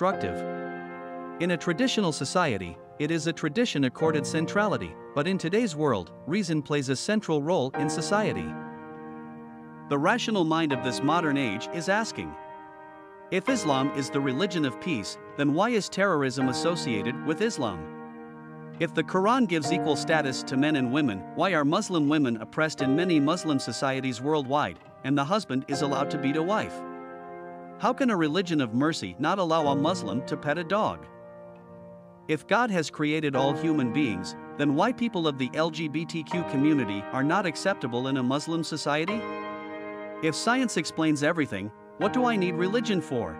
constructive. In a traditional society, it is a tradition accorded centrality, but in today's world, reason plays a central role in society. The rational mind of this modern age is asking, if Islam is the religion of peace, then why is terrorism associated with Islam? If the Quran gives equal status to men and women, why are Muslim women oppressed in many Muslim societies worldwide, and the husband is allowed to beat a wife? How can a religion of mercy not allow a Muslim to pet a dog? If God has created all human beings, then why people of the LGBTQ community are not acceptable in a Muslim society? If science explains everything, what do I need religion for?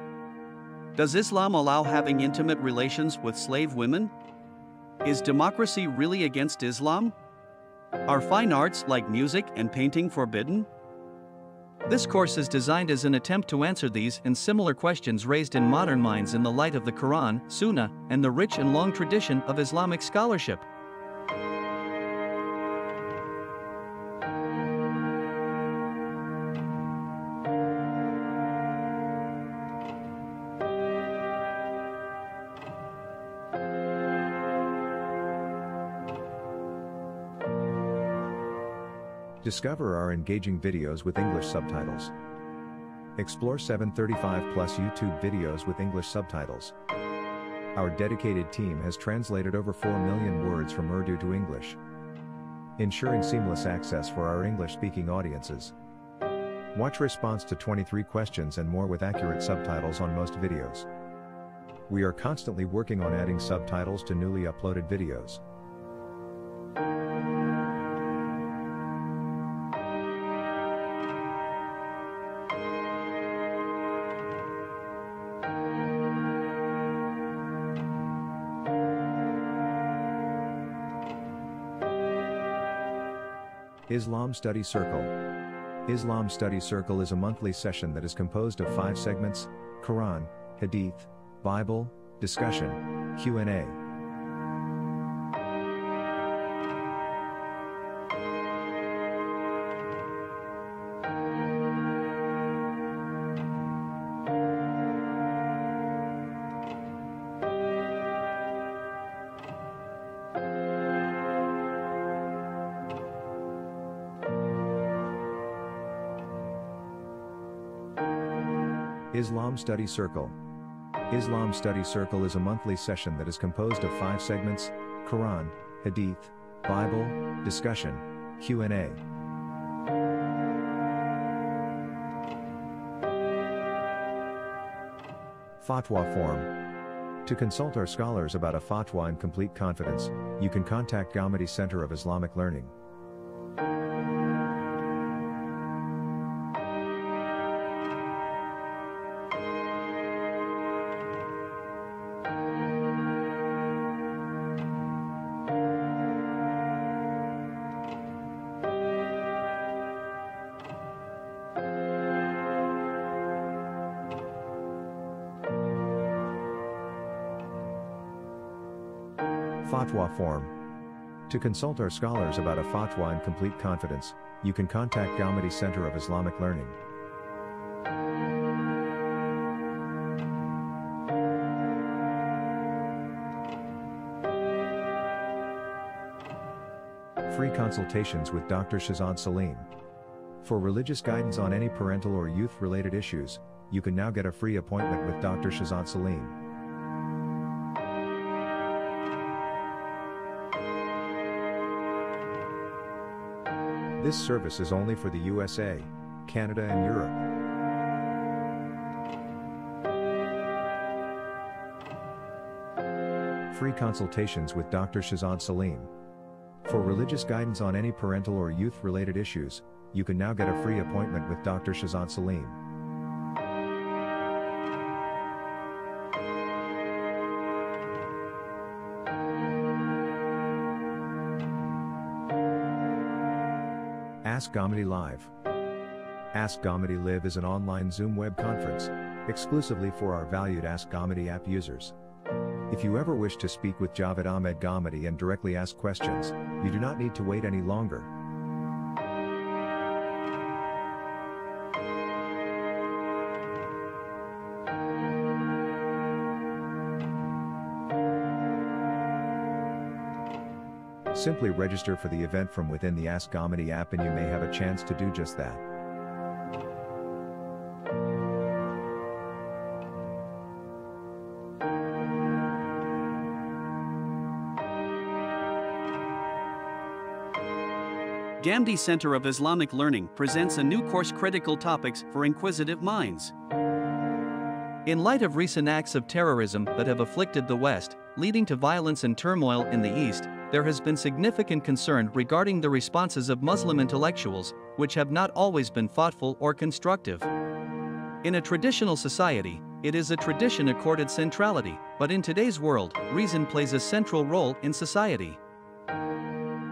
Does Islam allow having intimate relations with slave women? Is democracy really against Islam? Are fine arts like music and painting forbidden? This course is designed as an attempt to answer these and similar questions raised in modern minds in the light of the Quran, Sunnah, and the rich and long tradition of Islamic scholarship. Discover our engaging videos with English subtitles. Explore 735+ YouTube videos with English subtitles. Our dedicated team has translated over 4 million words from Urdu to English, ensuring seamless access for our English-speaking audiences. Watch response to 23 questions and more with accurate subtitles on most videos. We are constantly working on adding subtitles to newly uploaded videos. Islam Study Circle. Islam Study Circle is a monthly session that is composed of 5 segments: Quran, Hadith, Bible, discussion, Q&A. Islam Study Circle. Islam Study Circle is a monthly session that is composed of 5 segments: Quran, Hadith, Bible, discussion, Q&A. Fatwa form. To consult our scholars about a fatwa in complete confidence, you can contact Ghamidi Center of Islamic Learning. Fatwa form. To consult our scholars about a fatwa in complete confidence, you can contact Ghamidi Center of Islamic Learning. Free consultations with Dr. Shazan Saleem. For religious guidance on any parental or youth-related issues, you can now get a free appointment with Dr. Shazan Saleem. This service is only for the USA, Canada and Europe. Free consultations with Dr. Shazan Saleem. For religious guidance on any parental or youth-related issues, you can now get a free appointment with Dr. Shazan Saleem. Ask Ghamidi Live. Ask Ghamidi Live is an online Zoom web conference, exclusively for our valued Ask Ghamidi app users. If you ever wish to speak with Javed Ahmed Ghamidi and directly ask questions, you do not need to wait any longer. Simply register for the event from within the Ask Ghamidi app and you may have a chance to do just that. Ghamidi Center of Islamic Learning presents a new course, Critical Topics for Inquisitive Minds. In light of recent acts of terrorism that have afflicted the West, leading to violence and turmoil in the East, there has been significant concern regarding the responses of Muslim intellectuals, which have not always been thoughtful or constructive. In a traditional society, it is a tradition accorded centrality, but in today's world, reason plays a central role in society.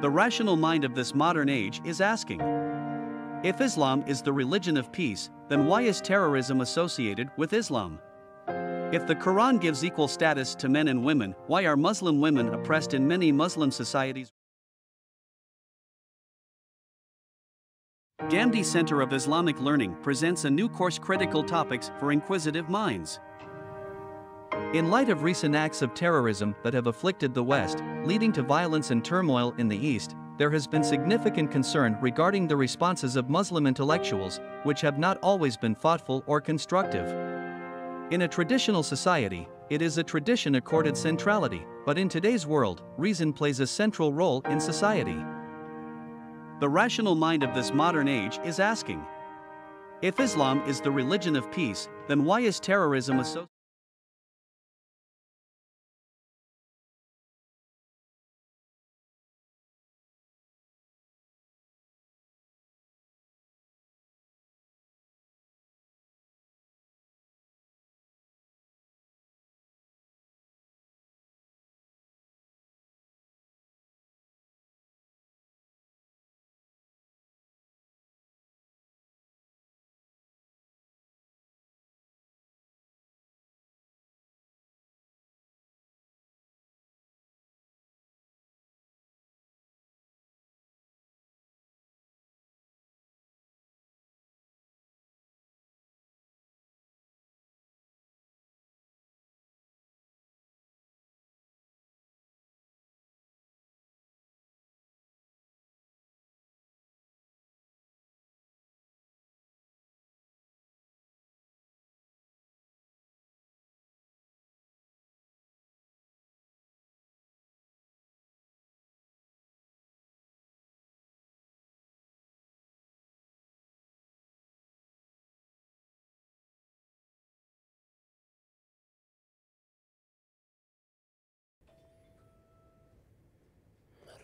The rational mind of this modern age is asking, if Islam is the religion of peace, then why is terrorism associated with Islam? If the Quran gives equal status to men and women, why are Muslim women oppressed in many Muslim societies? Ghamidi Center of Islamic Learning presents a new course, Critical Topics for Inquisitive Minds. In light of recent acts of terrorism that have afflicted the West, leading to violence and turmoil in the East, there has been significant concern regarding the responses of Muslim intellectuals, which have not always been thoughtful or constructive. In a traditional society, it is a tradition accorded centrality, but in today's world, reason plays a central role in society. The rational mind of this modern age is asking, if Islam is the religion of peace, then why is terrorism associated?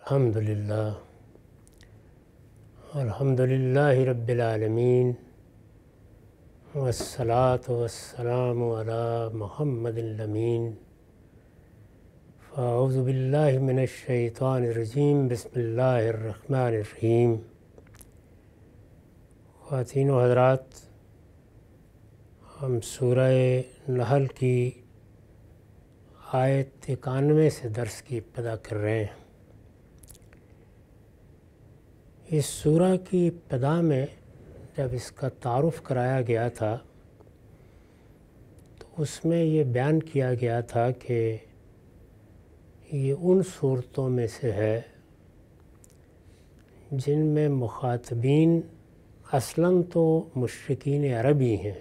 Alhamdulillahi Rabbil Alameen Wassalatu wassalamu ala Muhammadin Lameen Fa'audhu billahi minash shaytanir rajim Bismillahir Rahmanir Rahim Khawaateen o Hazrat, हम सूरह नहल की आयत 91 से दर्स की इब्तिदा कर रहे हैं। इस सूरह की इब्तिदा में जब इसका तारुफ कराया गया था तो उसमें ये बयान किया गया था कि ये उन सूरतों में से है जिनमें मुखातबीन असलन तो मुश्रिकीन अरबी हैं,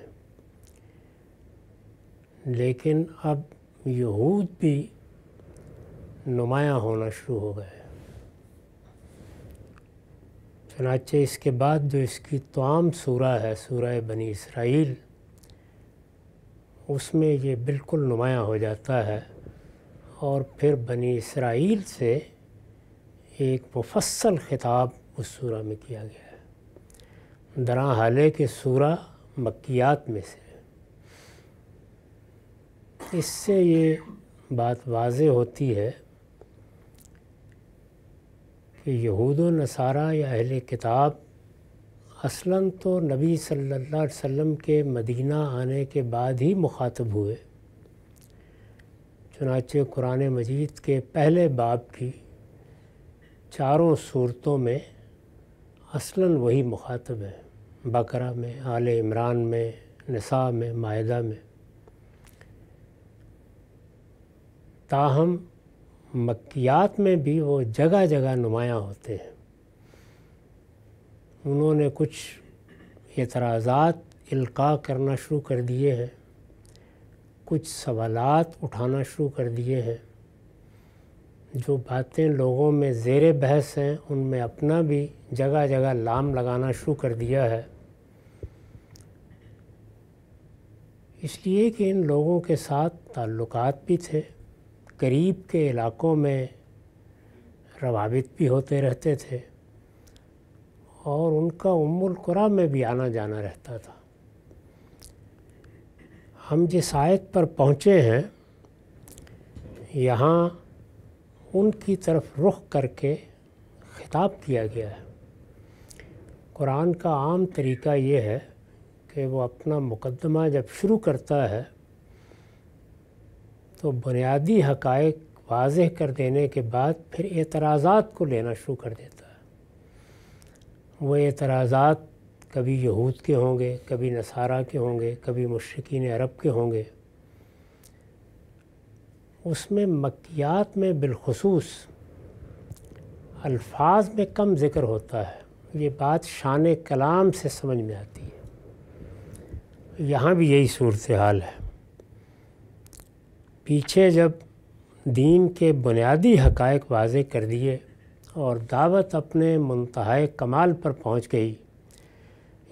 लेकिन अब यहूद भी नुमाया होना शुरू हो गए। चुनांचे इसके बाद जो इसकी तमाम सूरह है, सूरह बनी इसराइल, उसमें ये बिल्कुल नुमाया हो जाता है और फिर बनी इसराइल से एक मुफस्सल ख़िताब उस सूरह में किया गया है, दरा हाले के सूरह मक्कियात में से। इससे ये बात वाज़े होती है कि यहूद व नसारा या अहले किताब असलन तो नबी सल्लल्लाहु अलैहि वसल्लम के मदीना आने के बाद ही मुखातब हुए। चुनांचे कुरान मजीद के पहले बाब की चारों सूरतों में असलन वही मुखातब हैं, बकरा में, आले इमरान में, निसा में, मायदा में। ताहम मक्कियात में भी वो जगह जगह नुमायाँ होते हैं। उन्होंने कुछ एतराज़ात इल्का करना शुरू कर दिए हैं, कुछ सवालात उठाना शुरू कर दिए हैं। जो बातें लोगों में ज़ेरे बहस हैं उनमें अपना भी जगह जगह लाम लगाना शुरू कर दिया है, इसलिए कि इन लोगों के साथ ताल्लुकात भी थे, करीब के इलाक़ों में रवाबित भी होते रहते थे और उनका उम्मुल कुरा में भी आना जाना रहता था। हम जिस आयत पर पहुँचे हैं यहाँ उनकी तरफ रुख करके ख़िताब किया गया है। कुरान का आम तरीका ये है कि वो अपना मुकदमा जब शुरू करता है तो बुनियादी हक़ाइक़ वाज़ह कर देने के बाद फिर एतराज़ात को लेना शुरू कर देता है। वो एतराज़ात कभी यहूद के होंगे, कभी नसारा के होंगे, कभी मुश्रिकीन अरब के होंगे। उसमें मक्कियात में बिलखुसूस अल्फाज में कम ज़िक्र होता है, ये बात शान कलाम से समझ में आती है। यहाँ भी यही सूरत हाल है। पीछे जब दीन के बुनियादी हक़ाइक़ वाज़े कर दिए और दावत अपने मुंतहाए कमाल पर पहुँच गई,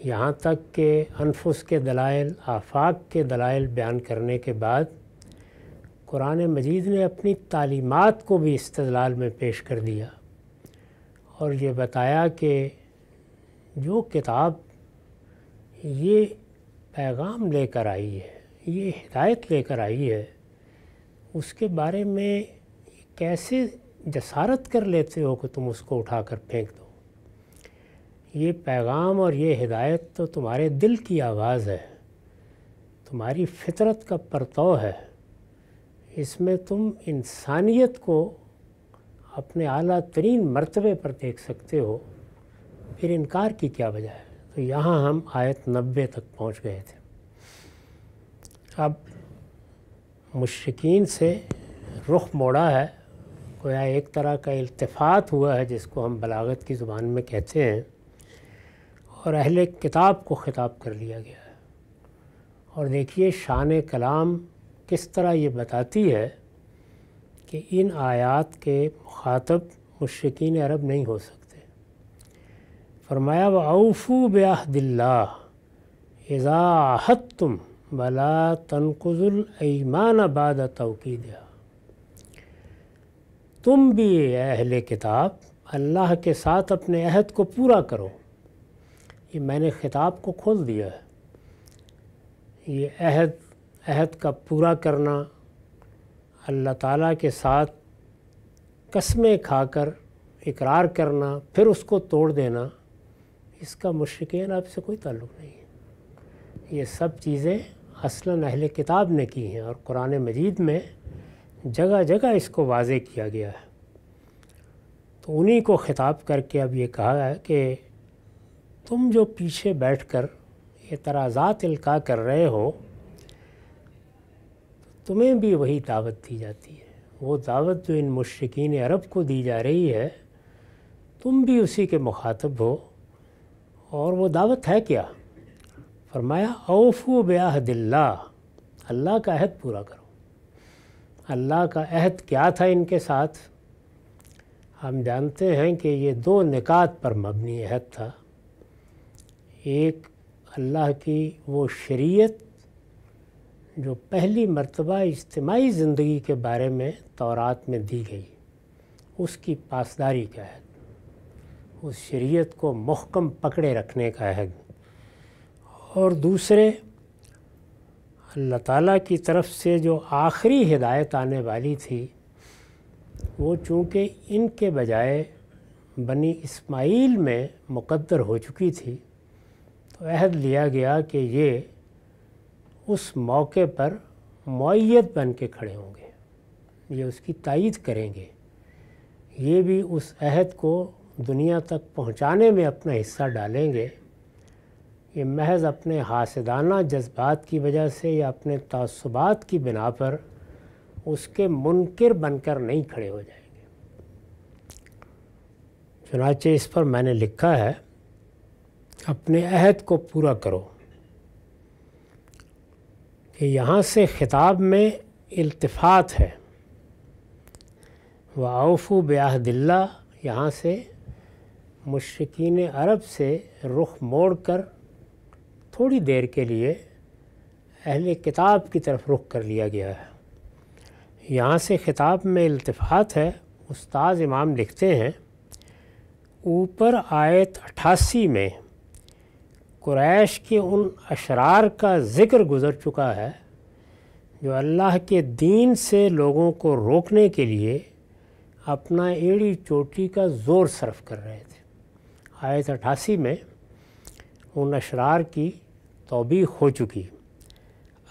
यहाँ तक के अनफुस के दलाइल, आफाक के दलाइल बयान करने के बाद कुरान मजीद ने अपनी तालीमात को भी इस्तदलाल में पेश कर दिया और ये बताया कि जो किताब ये पैगाम लेकर आई है, ये हिदायत लेकर आई है, उसके बारे में कैसे जसारत कर लेते हो कि तुम उसको उठा कर फेंक दो। ये पैगाम और ये हिदायत तो तुम्हारे दिल की आवाज़ है, तुम्हारी फितरत का परतव है, इसमें तुम इंसानियत को अपने आला तरीन मरतबे पर देख सकते हो, फिर इनकार की क्या वजह है। तो यहाँ हम आयत 90 तक पहुँच गए थे। अब मुश्किन से रुख मोड़ा है, गोया एक तरह का इल्तिफ़ात हुआ है जिसको हम बलागत की ज़ुबान में कहते हैं, और अहले किताब को ख़िताब कर लिया गया है। और देखिए शान कलाम किस तरह ये बताती है कि इन आयात के मुखातब मुश्रिकीन अरब नहीं हो सकते। फरमाया व औफू बिअहदिल्लाह इज़ा अहदतुम वला तनकुज़ुल ईमान बाद तौकीदिहा। तुम भी अहले किताब अल्लाह के साथ अपने अहद को पूरा करो। ये मैंने ख़िताब को खोल दिया है। ये अहद का पूरा करना, अल्लाह ताला के साथ कसमें खाकर इकरार करना फिर उसको तोड़ देना, इसका मुश्किन आपसे कोई ताल्लुक़ नहीं है। ये सब चीज़ें असलन अहले किताब ने की हैं और कुरान मजीद में जगह जगह इसको वाज़े किया गया है। तो उन्हीं को ख़िताब करके अब ये कहा है कि तुम जो पीछे बैठ कर एतराज़ात इल्का कर रहे हो, तुम्हें भी वही दावत दी जाती है। वो दावत जो इन मुश्रिकीन अरब को दी जा रही है, तुम भी उसी के मुखातब हो। और वो दावत है क्या? फरमाया औफू बिअहदिल्लाह, अल्लाह का अहद पूरा करो। अल्लाह का अहद क्या था इनके साथ? हम जानते हैं कि ये दो निकात पर मबनी अहद था। एक अल्लाह की वो शरीयत जो पहली मर्तबा इज्तिमाई ज़िंदगी के बारे में तौरात में दी गई, उसकी पासदारी का अहद, उस शरीयत को मुहकम पकड़े रखने का अहद। और दूसरे अल्लाह ताला की तरफ से जो आखिरी हिदायत आने वाली थी, वो चूँकि इनके बजाय बनी इस्माइल में मुकद्दर हो चुकी थी, तो अहद लिया गया कि ये उस मौके पर मुअय्यद बन के खड़े होंगे, ये उसकी तायीद करेंगे, ये भी उस अहद को दुनिया तक पहुंचाने में अपना हिस्सा डालेंगे। ये महज अपने हासदाना जज्बात की वजह से या अपने तासुबात की बिना पर उसके मुनकिर बनकर नहीं खड़े हो जाएंगे। चुनाचे इस पर मैंने लिखा है, अपने अहद को पूरा करो, कि यहाँ से ख़िताब में इल्तिफ़ात है। व औफ़ू बिअहदिल्लाह, यहाँ से मुश्रिकीन अरब से रुख मोड़ कर थोड़ी देर के लिए अहले किताब की तरफ रुख कर लिया गया है। यहाँ से ख़िताब में इल्तिफ़ात है। उस्ताद इमाम लिखते हैं, ऊपर आयत 88 में कुरैश के उन अशरार का ज़िक्र गुज़र चुका है जो अल्लाह के दीन से लोगों को रोकने के लिए अपना एड़ी चोटी का ज़ोर सर्फ कर रहे थे। आयत 88 में उन अशरार की तौबीख हो चुकी।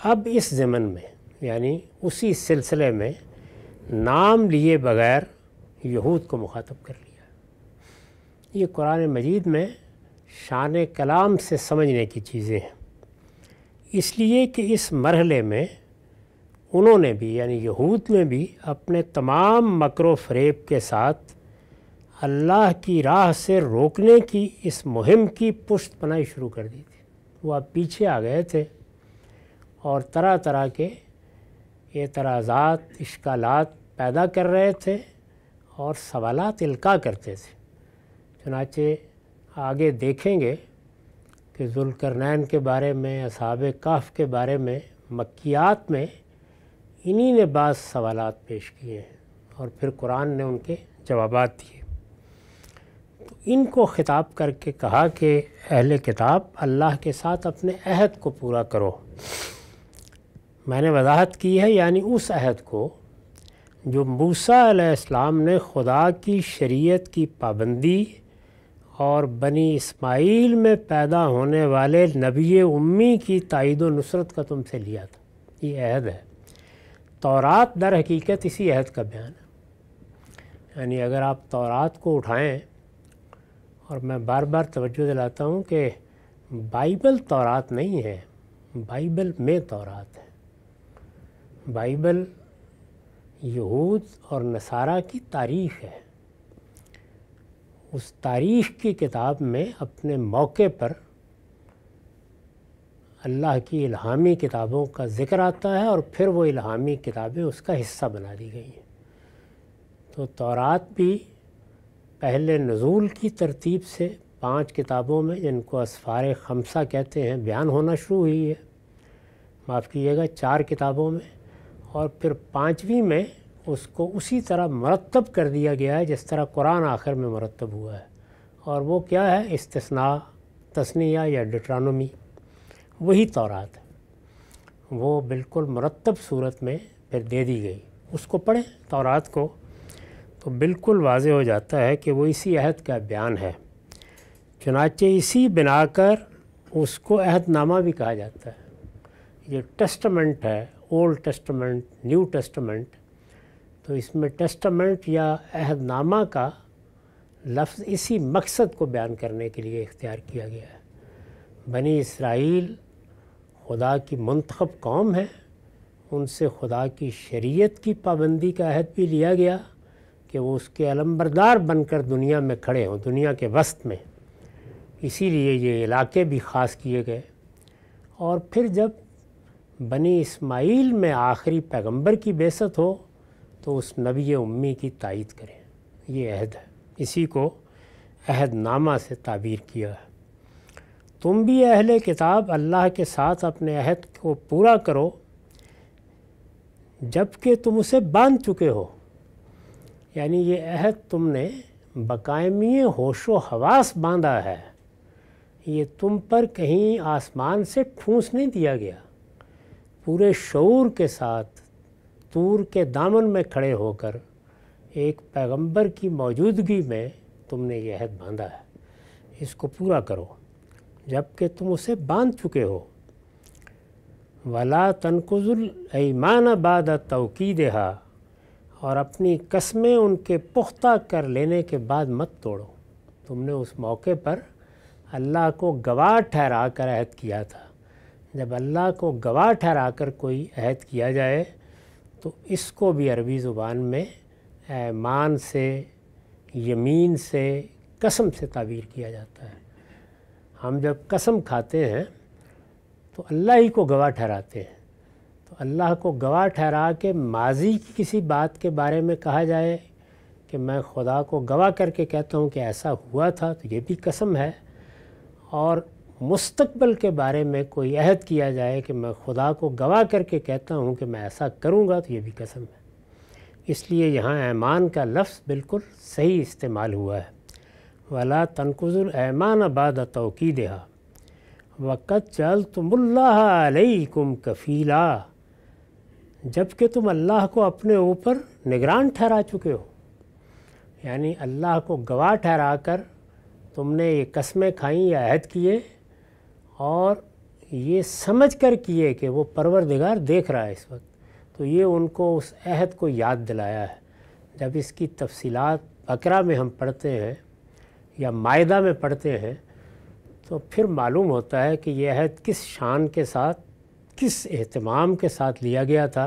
अब इस ज़मन में, यानी उसी सिलसिले में, नाम लिए बग़ैर यहूद को मुखातब कर लिया। ये कुरान मजीद में शान कलाम से समझने की चीज़ें हैं, इसलिए कि इस मरहले में उन्होंने भी, यानी यहूद ने भी, अपने तमाम मकरो फरेब के साथ अल्लाह की राह से रोकने की इस मुहिम की पुष्ट पनाही शुरू कर दी थी। वो अब पीछे आ गए थे और तरह तरह के एतराज़ात, इश्कालात पैदा कर रहे थे और सवालात इल्का करते थे। चुनाचे आगे देखेंगे कि ज़ुल्करनैन के बारे में, असहाबे काफ़ के बारे में मक्कियात में इन्हीं ने बाज़ सवालात पेश किए हैं और फिर कुरान ने उनके जवाबात दिए। तो इनको ख़िताब करके कहा कि अहले किताब, अल्लाह के साथ अपने अहद को पूरा करो। मैंने वजाहत की है, यानी उस अहद को जो मूसा अलैहिस्सलाम ने खुदा की शरीयत की पाबंदी और बनी इस्माइल में पैदा होने वाले नबी उम्मी की ताईद व नुसरत का तुमसे लिया था। ये अहद है। तौरात दर हकीकत इसी अहद का बयान है। यानी अगर आप तौरात को उठाएं, और मैं बार बार तवज्जो दिलाता हूँ कि बाइबल तौरात नहीं है, बाइबल में तौरात है। बाइबल यहूद और नसारा की तारीख़ है। उस तारीख़ की किताब में अपने मौके पर अल्लाह की इल्हामी किताबों का ज़िक्र आता है और फिर वो इल्हामी किताबें उसका हिस्सा बना दी गई हैं। तो तौरात भी पहले नज़ूल की तरतीब से 5 किताबों में, जिनको असफार खमसा कहते हैं, बयान होना शुरू हुई है। माफ़ कीजिएगा, 4 किताबों में, और फिर 5वीं में उसको उसी तरह मरतब कर दिया गया है जिस तरह कुरान आखिर में मरतब हुआ है। और वो क्या है? इस्तिस्ना, तस्निया या डिट्रानोमी। वही तौरात है, वो बिल्कुल मरतब सूरत में फिर दे दी गई। उसको पढ़ें तौरात को, तो बिल्कुल वाज़े हो जाता है कि वो इसी अहद का बयान है। चुनाचे इसी बिना कर उसको अहदनामा भी कहा जाता है। ये टेस्टामेंट है, ओल्ड टेस्टामेंट, न्यू टेस्टामेंट। तो इसमें टेस्टामेंट या अहदनामा का लफ्ज़ इसी मकसद को बयान करने के लिए इख्तियार किया गया है। बनी इसराइल खुदा की मुंतखब कौम है, उनसे खुदा की शरीयत की पाबंदी का अहद भी लिया गया कि वो उसके अलम्बरदार बनकर दुनिया में खड़े हों, दुनिया के वस्त में। इसीलिए ये इलाके भी ख़ास किए गए। और फिर जब बनी इस्माइल में आखिरी पैगंबर की बेसत हो तो उस नबी उम्मी की तायीद करें। ये अहद है, इसी को अहदनामा से ताबीर किया है। तुम भी अहले किताब, अल्लाह के साथ अपने अहद को पूरा करो जबकि तुम उसे बांध चुके हो। यानी ये अहद तुमने बकायमी होशो हवास बांधा है। ये तुम पर कहीं आसमान से ठूंस नहीं दिया गया। पूरे शऊर के साथ तूर के दामन में खड़े होकर एक पैगंबर की मौजूदगी में तुमने ये अहद बांधा है। इसको पूरा करो जबकि तुम उसे बांध चुके हो। वला तनकुजुल ईमान बाद तौकीदहा, और अपनी कस्में उनके पुख्ता कर लेने के बाद मत तोड़ो। तुमने उस मौके पर अल्लाह को गवाह ठहरा कर अहद किया था। जब अल्लाह को गवाह ठहरा कर कोई अहद किया जाए तो इसको भी अरबी ज़ुबान में मान से, यमीन से, कसम से ताबीर किया जाता है। हम जब कसम खाते हैं तो अल्लाह ही को गवाह ठहराते हैं, तो अल्लाह को गवाह ठहरा के माजी की किसी बात के बारे में कहा जाए कि मैं खुदा को गवाह करके कहता हूँ कि ऐसा हुआ था, तो ये भी कसम है। और मुस्तकबिल के बारे में कोई अहद किया जाए कि मैं खुदा को गवाह करके कहता हूँ कि मैं ऐसा करूँगा, तो ये भी कसम है। इसलिए यहाँ ऐमान का लफ्ज़ बिल्कुल सही इस्तेमाल हुआ है। वला तनकुज़ुल ऐमान बाद तौकीदिहा वक़द जअलतुमुल्लाह अलैकुम कफ़ीला, जबकि तुम अल्लाह को अपने ऊपर निगरान ठहरा चुके हो। यानी अल्लाह को गवाह ठहरा कर तुमने ये कसमें खाई या अहद किए, और ये समझ कर किए कि वो परवरदिगार देख रहा है इस वक्त, तो ये उनको उस अहद को याद दिलाया है। जब इसकी तफसीलात बकरा में हम पढ़ते हैं या मायदा में पढ़ते हैं तो फिर मालूम होता है कि यह अहद किस शान के साथ, किस एहतमाम के साथ लिया गया था।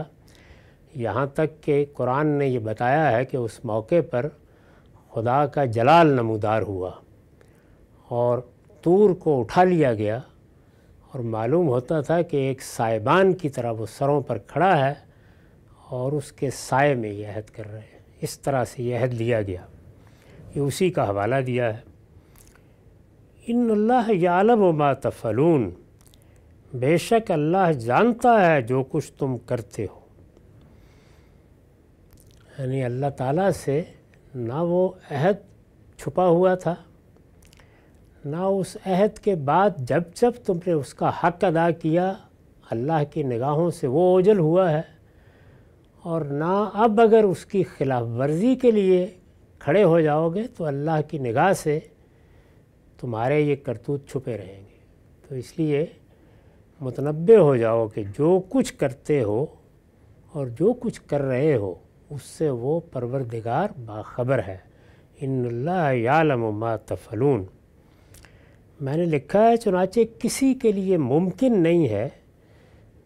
यहाँ तक कि कुरान ने ये बताया है कि उस मौके पर खुदा का जलाल नमूदार हुआ और तूर को उठा लिया गया, और मालूम होता था कि एक साइबान की तरह वो सरों पर खड़ा है और उसके साए में यह अहद कर रहे हैं। इस तरह से यह अहद लिया गया। ये उसी का हवाला दिया है। इन्नल्लाह यालम मा तफलून, बेशक अल्लाह जानता है जो कुछ तुम करते हो। यानी अल्लाह ताला से ना वो अहद छुपा हुआ था, ना उस अहद के बाद जब जब तुमने उसका हक़ अदा किया अल्लाह की निगाहों से वो ओझल हुआ है, और ना अब अगर उसकी ख़िलाफ़ वर्जी के लिए खड़े हो जाओगे तो अल्लाह की निगाह से तुम्हारे ये करतूत छुपे रहेंगे। तो इसलिए मुतनब्बे हो जाओ कि जो कुछ करते हो और जो कुछ कर रहे हो उससे वो परवरदिगार बाखबर है। इन्नल्लाह यालम मा तफलून। मैंने लिखा है, चुनाचे किसी के लिए मुमकिन नहीं है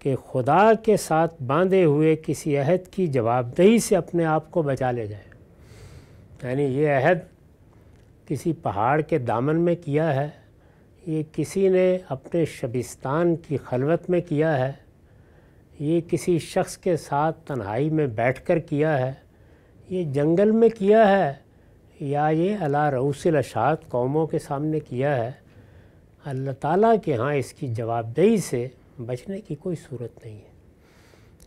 कि खुदा के साथ बांधे हुए किसी अहद की जवाबदेही से अपने आप को बचा ले जाए। यानी ये अहद किसी पहाड़ के दामन में किया है, ये किसी ने अपने शबिस्तान की खलवत में किया है, ये किसी शख्स के साथ तन्हाई में बैठकर किया है, ये जंगल में किया है, या ये अला रऊसिल अशात कौमों के सामने किया है। अल्लाह ताला के यहाँ इसकी जवाबदेही से बचने की कोई सूरत नहीं है,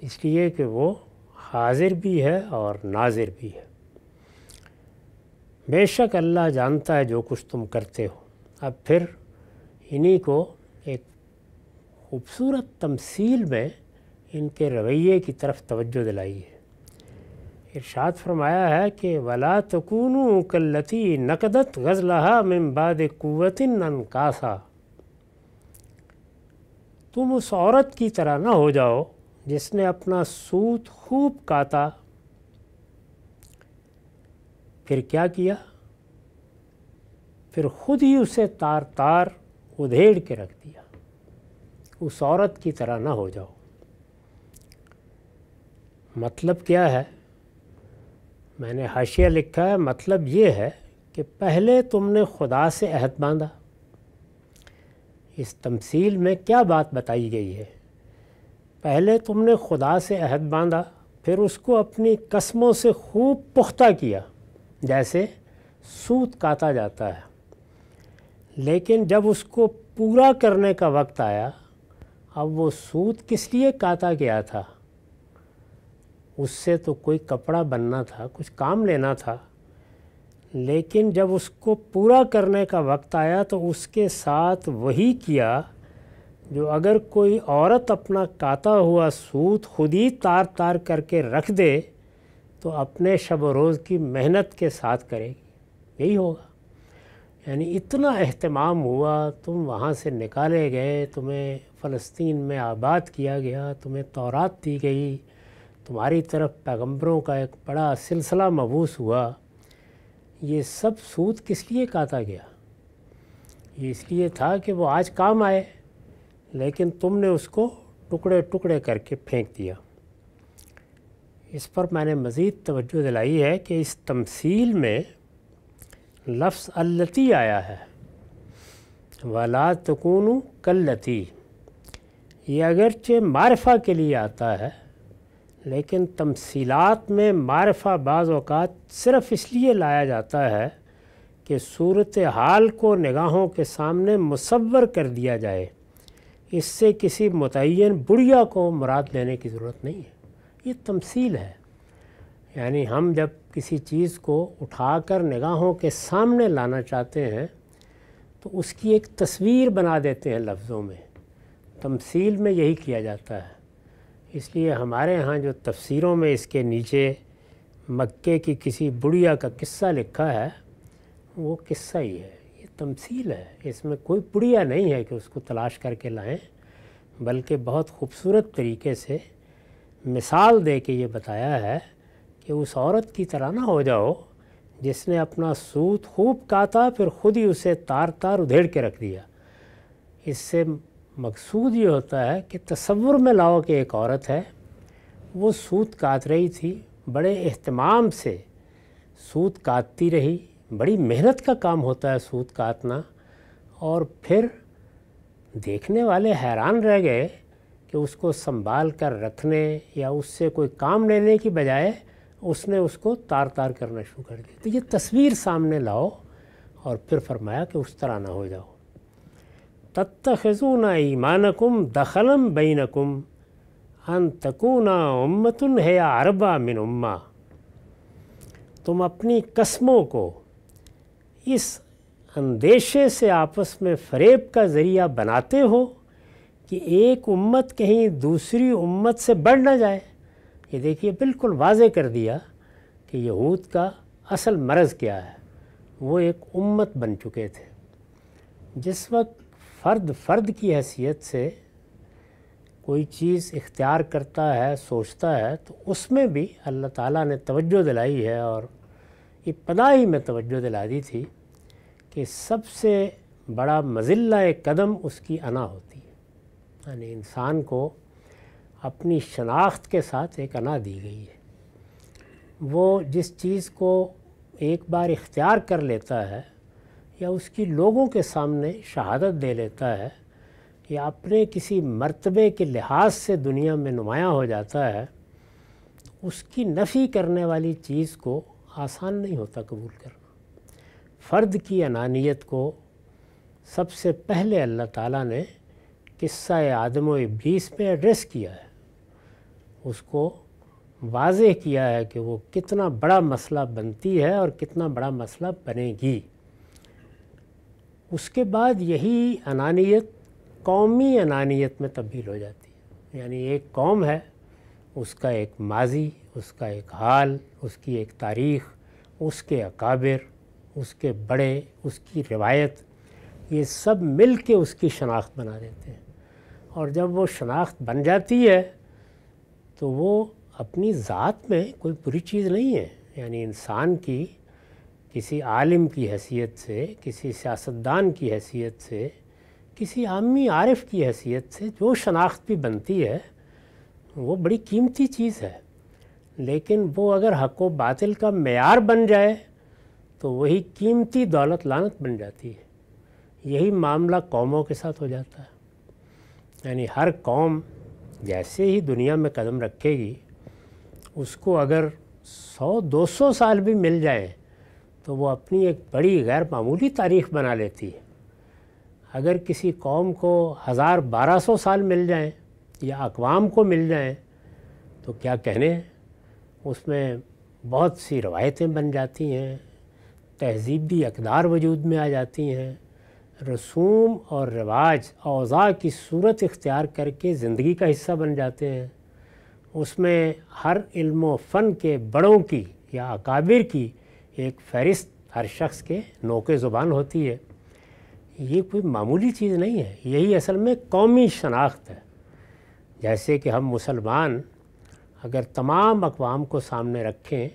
इसलिए कि वो हाजिर भी है और नाजिर भी है। बेशक अल्लाह जानता है जो कुछ तुम करते हो। अब फिर इन्हीं को एक खूबसूरत तमसील में इनके रवैये की तरफ तवज्जो दिलाई है। इरशाद फरमाया है कि वला तकूनू कल्लती नकदत गज़लहा मिन बाद कुव्वतिन अनकासा, तुम उस औरत की तरह ना हो जाओ जिसने अपना सूत खूब काता, फिर क्या किया, फिर ख़ुद ही उसे तार तार उधेड़ के रख दिया। उस औरत की तरह ना हो जाओ। मतलब क्या है, मैंने हाशिया लिखा है, मतलब ये है कि पहले तुमने खुदा से अहद बांधा। इस तमसील में क्या बात बताई गई है, पहले तुमने खुदा से अहद बांधा, फिर उसको अपनी कसमों से खूब पुख्ता किया, जैसे सूत काता जाता है। लेकिन जब उसको पूरा करने का वक्त आया, अब वो सूत किस लिए काता गया था, उससे तो कोई कपड़ा बनना था, कुछ काम लेना था। लेकिन जब उसको पूरा करने का वक्त आया तो उसके साथ वही किया जो अगर कोई औरत अपना काता हुआ सूत खुद ही तार तार करके रख दे तो अपने शब रोज़ की मेहनत के साथ करेगी, यही होगा। यानी इतना अहतमाम हुआ, तुम वहाँ से निकाले गए, तुम्हें फ़लस्तीन में आबाद किया गया, तुम्हें तौरात दी गई, तुम्हारी तरफ पैगंबरों का एक बड़ा सिलसिला मबूस हुआ। ये सब सूद किस लिए काता गया, ये इसलिए था कि वो आज काम आए, लेकिन तुमने उसको टुकड़े टुकड़े करके फेंक दिया। इस पर मैंने मज़ीद तवज्जो दिलाई है कि इस तमसील में लफ्ज़ अल्लती आया है, वला तकूनु कल्लती। ये अगरचे मारिफ़ा के लिए आता है, लेकिन तमसीलात में मारिफ़ा बाज़ औक़ात सिर्फ़ इसलिए लाया जाता है कि सूरत हाल को निगाहों के सामने मुसव्वर कर दिया जाए। इससे किसी मुतय्यन बुढ़िया को मुराद लेने की ज़रूरत नहीं है, ये तमसील है। यानी हम जब किसी चीज़ को उठाकर निगाहों के सामने लाना चाहते हैं तो उसकी एक तस्वीर बना देते हैं लफ्ज़ों में। तमसील में यही किया जाता है। इसलिए हमारे यहाँ जो तफसीरों में इसके नीचे मक्के की किसी बुढ़िया का किस्सा लिखा है, वो किस्सा ही है, ये तमसील है। इसमें कोई बुढ़िया नहीं है कि उसको तलाश करके लाएं, बल्कि बहुत ख़ूबसूरत तरीके से मिसाल दे के ये बताया है कि उस औरत की तरह ना हो जाओ जिसने अपना सूत खूब काता फिर ख़ुद ही उसे तार तार उधेड़ के रख दिया। इससे मकसूद ये होता है कि तसव्वुर में लाओ कि एक औरत है, वो सूत काट रही थी, बड़े एहतमाम से सूत काटती रही, बड़ी मेहनत का काम होता है सूत काटना। और फिर देखने वाले हैरान रह गए कि उसको संभाल कर रखने या उससे कोई काम लेने की बजाय उसने उसको तार तार करना शुरू कर दिया। तो ये तस्वीर सामने लाओ। और फिर फरमाया कि उस तरह ना हो जाओ। तत्तखिज़ूना ईमानकुम दखलम बैनकुम अन तकूना उम्मतुन हिया अरबा मिन उम्मा। तुम अपनी कस्मों को इस अंदेशे से आपस में फरेब का ज़रिया बनाते हो कि एक उम्मत कहीं दूसरी उम्मत से बढ़ ना जाए। ये देखिए, बिल्कुल वाज़े कर दिया कि यहूद का असल मरज़ क्या है। वो एक उम्मत बन चुके थे। जिस वक्त फ़र्द फ़र्द की हैसियत से कोई चीज़ इख्तियार करता है, सोचता है, तो उसमें भी अल्लाह ताला ने तवज्जो दिलाई है। और इब्तदा ही में तवज्जो दिला दी थी कि सबसे बड़ा मज़िल्ला एक कदम उसकी अना होती है। यानी इंसान को अपनी शनाख्त के साथ एक अना दी गई है। वो जिस चीज़ को एक बार इख्तियार कर लेता है या उसकी लोगों के सामने शहादत दे लेता है या अपने किसी मर्तबे के लिहाज से दुनिया में नुमायाँ हो जाता है, उसकी नफ़ी करने वाली चीज़ को आसान नहीं होता कबूल करना। फ़र्द की अनानियत को सबसे पहले अल्लाह ताला ने किस्सा आदम व इब्लीस में एड्रेस किया है। उसको वाज़ेह किया है कि वो कितना बड़ा मसला बनती है और कितना बड़ा मसला बनेगी। उसके बाद यही अनानियत कौमी अनानियत में तब्दील हो जाती है। यानी एक कौम है, उसका एक माजी, उसका एक हाल, उसकी एक तारीख़, उसके अकाबिर, उसके बड़े, उसकी रिवायत, ये सब मिल के उसकी शनाख्त बना देते हैं। और जब वो शनाख्त बन जाती है तो वो अपनी ज़ात में कोई बुरी चीज़ नहीं है। यानी इंसान की किसी आलिम की हैसियत से, किसी सियासतदान की हैसियत से, किसी आमी आरिफ की हैसियत से जो शनाख्त भी बनती है वो बड़ी कीमती चीज़ है। लेकिन वो अगर हक़ व बातिल का मेयार बन जाए तो वही कीमती दौलत लानत बन जाती है। यही मामला कौमों के साथ हो जाता है। यानी हर कौम जैसे ही दुनिया में कदम रखेगी, उसको अगर 100-200 साल भी मिल जाए तो वो अपनी एक बड़ी गैर मामूली तारीख़ बना लेती है। अगर किसी कौम को 1000-1200 साल मिल जाएं या अकवाम को मिल जाएं तो क्या कहने, उसमें बहुत सी रवायतें बन जाती हैं, तहज़ीबी अक़दार वजूद में आ जाती हैं, रसूम और रिवाज औज़ा की सूरत इख्तियार करके ज़िंदगी का हिस्सा बन जाते हैं। उसमें हर इल्म फ़न के बड़ों की या अकाबिर की एक फ़हरिस्त हर शख्स के नोके ज़ुबान होती है। ये कोई मामूली चीज़ नहीं है। यही असल में कौमी शनाख्त है। जैसे कि हम मुसलमान अगर तमाम अक़वाम को सामने रखें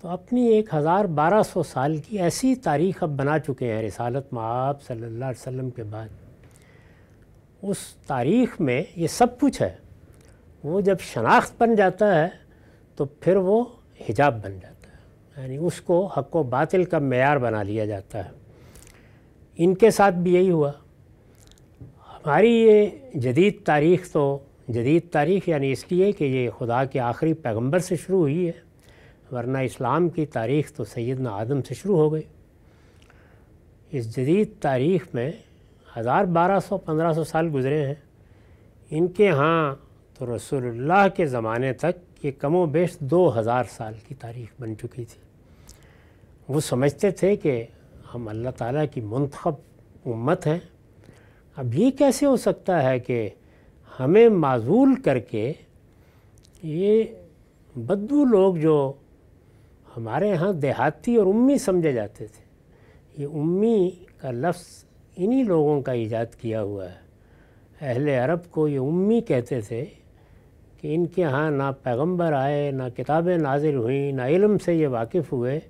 तो अपनी 1000-1200 साल की ऐसी तारीख़ अब बना चुके हैं रिसालत मआब सल्लल्लाहु अलैहि वसल्लम के बाद। उस तारीख़ में ये सब कुछ है। वो जब शनाख्त बन जाता है तो फिर वो हिजाब बन जाता है, यानी उसको हक़ व बातिल का मेयार बना लिया जाता है। इनके साथ भी यही हुआ। हमारी ये जदीद तारीख़, तो जदीद तारीख़ यानी इसलिए कि ये खुदा के आखिरी पैगंबर से शुरू हुई है, वरना इस्लाम की तारीख़ तो सैयदना आदम से शुरू हो गई। इस जदीद तारीख़ में 1000, 1200, 1500 साल गुज़रे हैं। इनके यहाँ तो रसूलुल्लाह के ज़माने तक ये कमो बेश 2000 साल की तारीख़ बन चुकी थी। वो समझते थे कि हम अल्लाह ताला की मुंतखब उम्मत हैं। अब ये कैसे हो सकता है कि हमें माजूल करके ये बद्दू लोग जो हमारे यहाँ देहाती और उम्मी समझे जाते थे, ये उम्मी का लफ्ज़ इन्हीं लोगों का ईजाद किया हुआ है। अहले अरब को ये उम्मी कहते थे कि इनके यहाँ ना पैगंबर आए, ना किताबें नाजिल हुई, ना इल्म से ये वाकिफ़ हुए,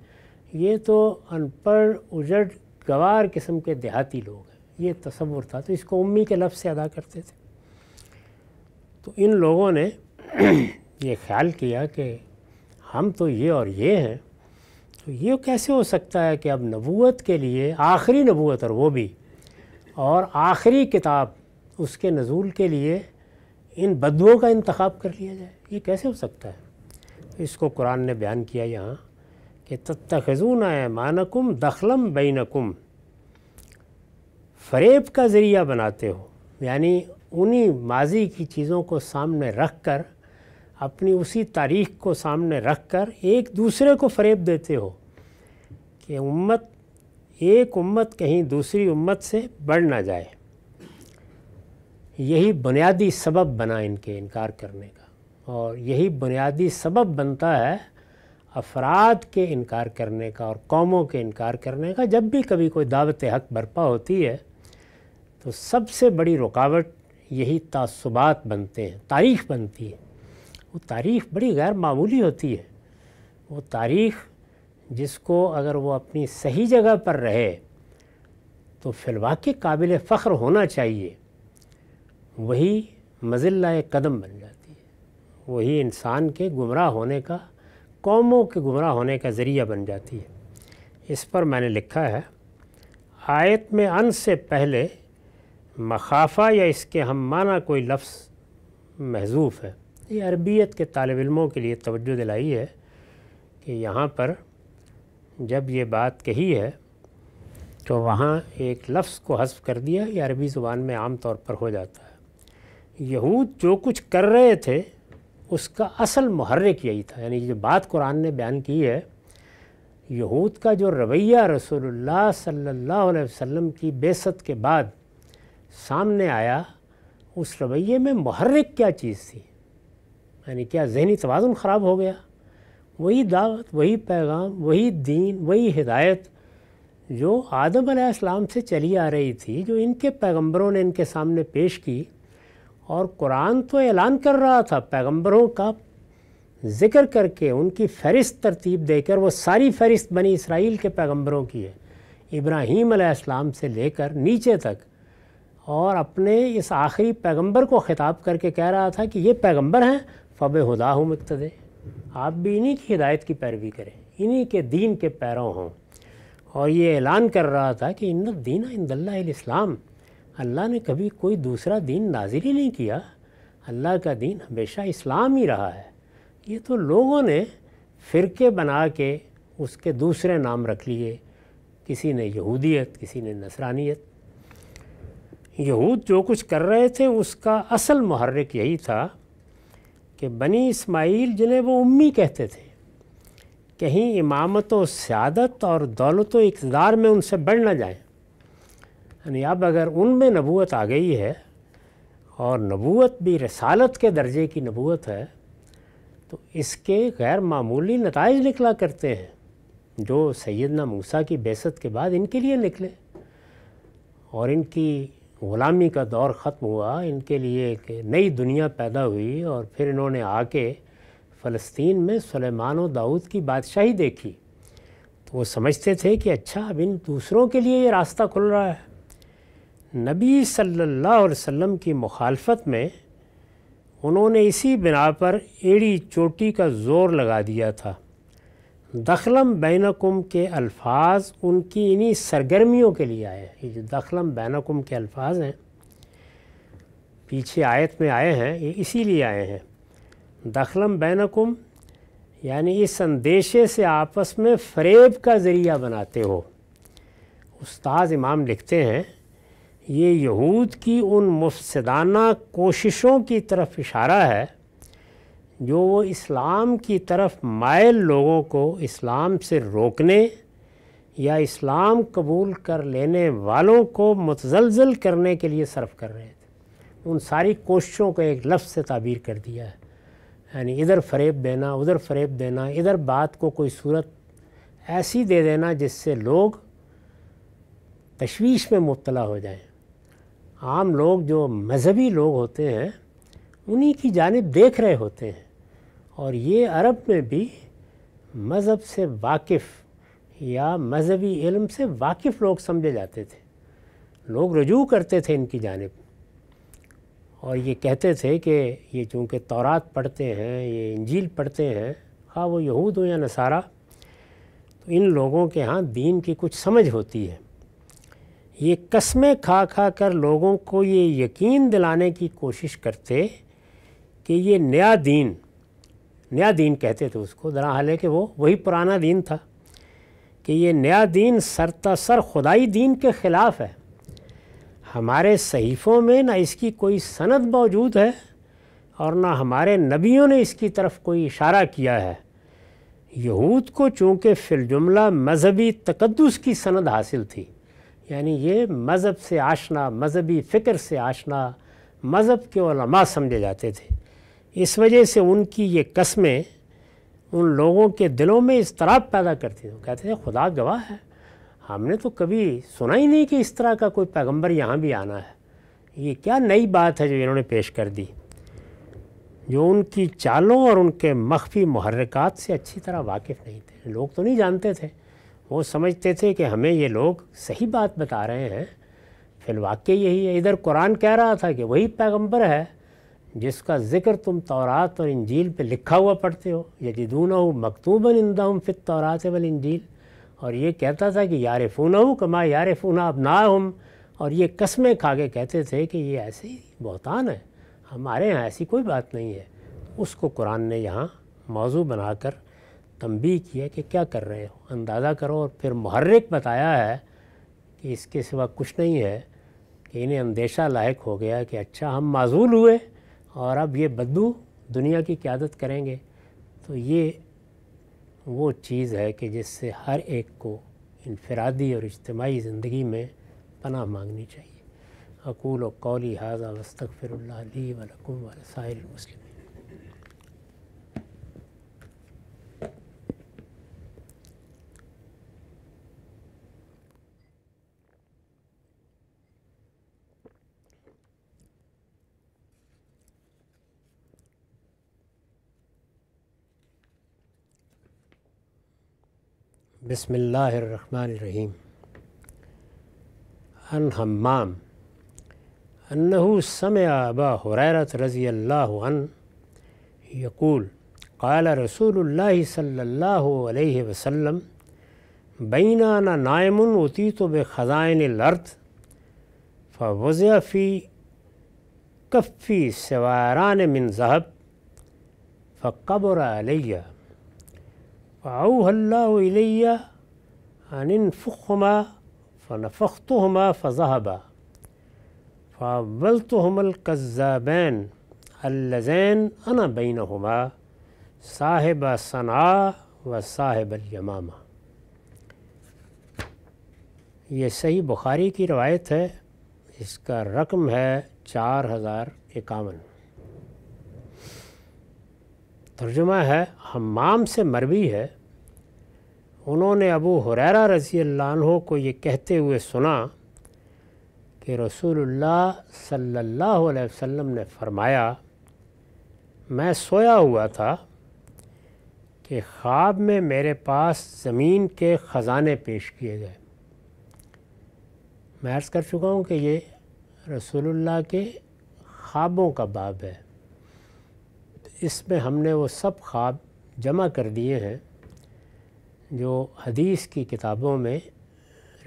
ये तो अनपढ़ उजड़ गवार किस्म के देहाती लोग हैं, ये तसव्वुर था। तो इसको उम्मी के लफ्ज़ से अदा करते थे। तो इन लोगों ने ये ख्याल किया कि हम तो ये और ये हैं, तो ये कैसे हो सकता है कि अब नबूवत के लिए आखिरी नबूवत और वो भी और आखिरी किताब उसके नज़ूल के लिए इन बदुओं का इंतखाब कर लिया जाए, ये कैसे हो सकता है। तो इसको कुरान ने बयान किया यहाँ कि तत्तखिज़ून ऐमानकुम दखलम बैनकुम, फरेब का ज़रिया बनाते हो, यानी उन्हीं माजी की चीज़ों को सामने रख कर, अपनी उसी तारीख़ को सामने रख कर एक दूसरे को फरेब देते हो कि उम्मत, एक उम्मत कहीं दूसरी उम्मत से बढ़ ना जाए। यही बुनियादी सबब बना इनके इनकार करने का, और यही बुनियादी सबब बनता है अफराद के इनकार करने का और कौमों के इनकार करने का। जब भी कभी कोई दावत हक़ बर्पा होती है तो सबसे बड़ी रुकावट यही तासुबात बनते हैं, तारीख़ बनती है। वो तारीख़ बड़ी गैर मामूली होती है। वो तारीख़ जिसको अगर वो अपनी सही जगह पर रहे तो फिलवाक़े काबिल फ़ख्र होना चाहिए, वही मज़िल्ला कदम बन जाती है, वही इंसान के गुमराह होने का, कौमों के गुमराह होने का ज़रिया बन जाती है। इस पर मैंने लिखा है, आयत में अन से पहले मखाफ़ा या इसके हम माना कोई लफ्ज़ महजूफ़ है। ये अरबियत के तालिब इल्मों के लिए तवज्जो दिलाई है कि यहाँ पर जब ये बात कही है तो वहाँ एक लफ्ज़ को हस्फ कर दिया। ये अरबी ज़ुबान में आम तौर पर हो जाता है। यहूद जो कुछ कर रहे थे उसका असल मुहर्रिक यही था, यानी जो बात कुरान ने बयान की है, यहूद का जो रवैया रसूलुल्लाह सल्लल्लाहु अलैहि वसल्लम की बेसत के बाद सामने आया, उस रवैये में मुहर्रिक क्या चीज़ थी, यानी क्या ज़हनी तवाज़ुन ख़राब हो गया। वही दावत, वही पैगाम, वही दीन, वही हिदायत जो आदम अलैहिस्सलाम से चली आ रही थी, जो इनके पैगंबरों ने इनके सामने पेश की। और कुरान तो ऐलान कर रहा था, पैगंबरों का ज़िक्र करके उनकी फ़हरिस्त तरतीब देकर, वो सारी फ़हरिस्त बनी इसराइल के पैगंबरों की है, इब्राहीम अलैहिस्सलाम से लेकर नीचे तक, और अपने इस आखिरी पैगंबर को ख़िताब करके कह रहा था कि ये पैगंबर हैं, फ़ब हुदाहुम इक़्तदे, आप भी इन्हीं की हिदायत की पैरवी करें, इन्हीं के दीन के पैरों हों। और ये ऐलान कर रहा था कि इन्ना दीना इंदल्लाहिल इस्लाम, अल्लाह ने कभी कोई दूसरा दीन नाजिल ही नहीं किया, अल्लाह का दीन हमेशा इस्लाम ही रहा है। ये तो लोगों ने फ़िरके बना के उसके दूसरे नाम रख लिए, किसी ने यहूदियत, किसी ने नसरानियत। यहूद जो कुछ कर रहे थे उसका असल मुहर्रिक यही था कि बनी इस्माइल, जिन्हें वो उम्मी कहते थे, कहीं इमामत व सियादत और दौलत व इक़्तदार में उनसे बढ़ ना जाएँ। यानी अब अगर उनमें नबूवत आ गई है, और नबूवत भी रसालत के दर्जे की नबूवत है, तो इसके गैर मामूली नताइज निकला करते हैं जो सैयदना मूसा की बेसत के बाद इनके लिए निकले। और इनकी ग़ुलामी का दौर ख़त्म हुआ, इनके लिए एक नई दुनिया पैदा हुई, और फिर इन्होंने आके फ़लस्तीन में सुलेमान और दाऊद की बादशाही देखी। तो वो समझते थे कि अच्छा, अब इन दूसरों के लिए ये रास्ता खुल रहा है। नबी सल्लल्लाहु अलैहि वसल्लम की मुखालफत में उन्होंने इसी बिना पर एड़ी चोटी का ज़ोर लगा दिया था। दखलम बैनकुम के अल्फाज उनकी इन्हीं सरगर्मियों के लिए आए हैं। ये जो दखलम बैनकुम के अल्फाज हैं पीछे आयत में आए हैं, ये इसीलिए आए हैं। दखलम बैनकुम यानी इस अंदेशे से आपस में फ़रेब का ज़रिया बनाते हो। उस्ताद इमाम लिखते हैं ये यहूद की उन मुफसदाना कोशिशों की तरफ इशारा है जो वो इस्लाम की तरफ मायल लोगों को इस्लाम से रोकने या इस्लाम कबूल कर लेने वालों को मुतज़लज़ल करने के लिए सर्फ़ कर रहे थे। उन सारी कोशिशों को एक लफ्ज़ से ताबीर कर दिया है, यानी इधर फ़रेब देना, उधर फ़रेब देना, इधर बात को कोई सूरत ऐसी दे देना जिससे लोग तशवीश में मुब्तला हो जाएं। आम लोग जो मजहबी लोग होते हैं उन्हीं की जानिब देख रहे होते हैं, और ये अरब में भी मज़हब से वाकिफ़ या मजहबी इल्म से वाकिफ़ लोग समझे जाते थे। लोग रजू करते थे इनकी जानिब और ये कहते थे कि ये चूँकि तौरात पढ़ते हैं, ये इंजील पढ़ते हैं, ख़ा वो यहूद हो या नसारा, तो इन लोगों के यहाँ दीन की कुछ समझ होती है। ये कसमें खा खा कर लोगों को ये यकीन दिलाने की कोशिश करते कि ये नया दीन कहते थे उसको, दरा हाल है कि वो वही पुराना दीन था, कि ये नया दीन सरतासर खुदाई दीन के ख़िलाफ़ है। हमारे सहीफ़ों में ना इसकी कोई सनद मौजूद है और ना हमारे नबियों ने इसकी तरफ कोई इशारा किया है। यहूद को चूँकि फिलजुमला मजहबी तकद्दुस की सनद हासिल थी, यानी ये मज़हब से आशना, मजहबी फ़िक्र से आशना मज़हब के उलमा समझे जाते थे। इस वजह से उनकी ये कसमें उन लोगों के दिलों में इज़्तिराब पैदा करती थी। कहते थे खुदा गवाह है, हमने तो कभी सुना ही नहीं कि इस तरह का कोई पैगंबर यहाँ भी आना है। ये क्या नई बात है जो इन्होंने पेश कर दी, जो उनकी चालों और उनके मख्फी मुहर्रिकात से अच्छी तरह वाकिफ़ नहीं थे। लोग तो नहीं जानते थे, वो समझते थे कि हमें ये लोग सही बात बता रहे हैं, फिलवाक़ यही है। इधर कुरान कह रहा था कि वही पैगंबर है जिसका ज़िक्र तुम तौरात और इंजील पे लिखा हुआ पढ़ते हो, यजिदूनहु मकतूबन इंदहुम फित तौरात वल इंजील, और ये कहता था कि यारिफूनहु कमा यारिफूना अबनाहुम, और ये कसमें खा के कहते थे कि ये ऐसे ही बहतान है, हमारे यहाँ ऐसी कोई बात नहीं है। उसको कुरान ने यहाँ मौजू बनाकर तंबीह किया कि क्या कर रहे हो, अंदाज़ा करो, और फिर मुहर्रिक बताया है कि इसके सिवा कुछ नहीं है, कि इन्हें अंदेशा लायक हो गया कि अच्छा हम माजूल हुए और अब ये बद्दू दुनिया की क़यादत करेंगे। तो ये वो चीज़ है कि जिससे हर एक को इनफिरादी और इज्तिमाई ज़िंदगी में पनाह मांगनी चाहिए। अक़ूल व क़ौली हाज़ा वस्तग़फ़िरुल्लाह ली व लकुम व लिसाइरिल मुस्लिमीन। बिस्मिल्लाहिर्रहमानिर्रहीम। अन हम्माम अन्नहु समिअ अबा हुरैरह रज़ियल्लाहु अन्हु यक़ूल क़ाल रसूलुल्लाहि सल्लल्लाहु अलैहि वसल्लम बैनाना नाइमुन उतीतु बिख़ज़ाइनिल अर्ज़ फ़वुज़िअ फ़ी कफ़्फ़ी सवारान मिन ज़हब फ़क़ब्र अलैया फ़ाऊहल्लाहु इलैया अनिनफ़ुख़्हुमा फ़नफ़ख़्तुहुमा फ़ज़हबा फ़अव्वलतुहुमल कज़्ज़ाबैन अल्लज़ैन अना बैनहुमा साहिब सना व साहिबल यमामा। ये सही बुखारी की रवायत है, इसका रकम है 4051। तर्जुमा है हम्माम से मरवी है, उन्होंने अबू हुरैरा रज़ियल्लाहु अन्हु को ये कहते हुए सुना कि रसूलुल्लाह सल्लल्लाहु अलैहि वसल्लम ने फ़रमाया मैं सोया हुआ था कि ख्वाब में मेरे पास ज़मीन के ख़ज़ाने पेश किए गए। मैं अर्ज़ कर चुका हूँ कि ये रसूलुल्लाह के ख्वाबों का बाब है। इसमें हमने वो सब ख्वाब जमा कर दिए हैं जो हदीस की किताबों में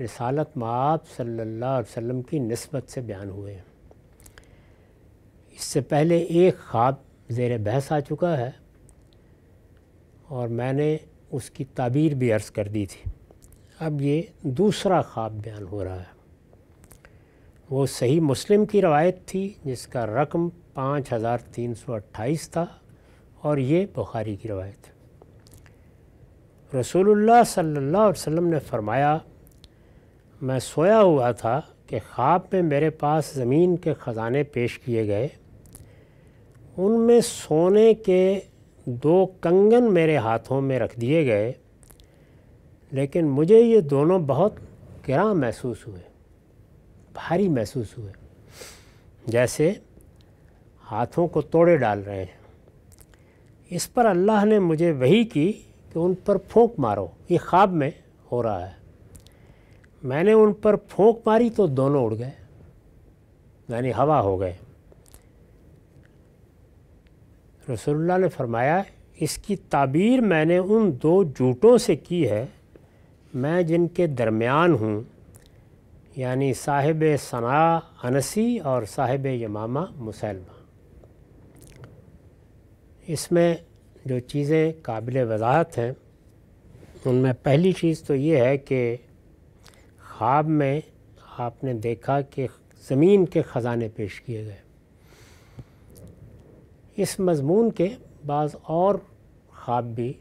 रिसालत माआब सल्लल्लाहु अलैहि वसल्लम की निस्बत से बयान हुए हैं। इससे पहले एक ख्वाब ज़ेर बहस आ चुका है और मैंने उसकी ताबीर भी अर्ज़ कर दी थी। अब ये दूसरा ख्वाब बयान हो रहा है। वो सही मुस्लिम की रवायत थी जिसका रकम 5328 था और ये बुखारी की रवायत है। रसूलुल्लाह सल्लल्लाहु अलैहि वसल्लम ने फ़रमाया, मैं सोया हुआ था कि ख्वाब में मेरे पास ज़मीन के ख़जाने पेश किए गए, उनमें सोने के 2 कंगन मेरे हाथों में रख दिए गए, लेकिन मुझे ये दोनों बहुत गिरां महसूस हुए, भारी महसूस हुए, जैसे हाथों को तोड़े डाल रहे हैं। इस पर अल्लाह ने मुझे वही की कि उन पर फूंक मारो। ये ख्वाब में हो रहा है। मैंने उन पर फूंक मारी तो दोनों उड़ गए, यानी हवा हो गए। रसूलुल्लाह ने फरमाया, इसकी ताबीर मैंने उन 2 जूटों से की है, मैं जिनके दरमियान हूँ, यानी साहिब सना अनसी और साहिब यमामा मुसलमा। इसमें जो चीज़ें काबिल वजाहत हैं उनमें पहली चीज़ तो ये है कि ख्वाब में आपने देखा कि ज़मीन के ख़जाने पेश किए गए। इस मजमून के बाद और ख्वाब भी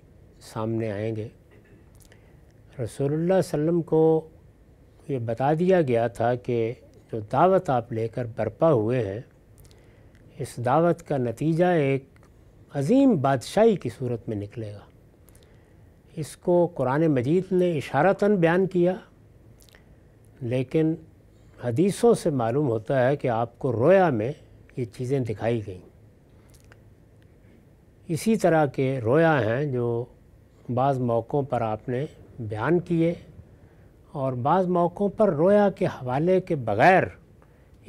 सामने आएंगे। रसूलुल्लाह सल्लल्लाहु अलैहि वसल्लम को ये बता दिया गया था कि जो दावत आप लेकर बरपा हुए हैं, इस दावत का नतीजा एक अज़ीम बादशाही की सूरत में निकलेगा। इसको कुरान मजीद ने इशारतन बयान किया, लेकिन हदीसों से मालूम होता है कि आपको रोया में ये चीज़ें दिखाई गईं। इसी तरह के रोया हैं जो बाज़ मौक़ों पर आपने बयान किए और बाज़ मौक़ों पर रोया के हवाले के बग़ैर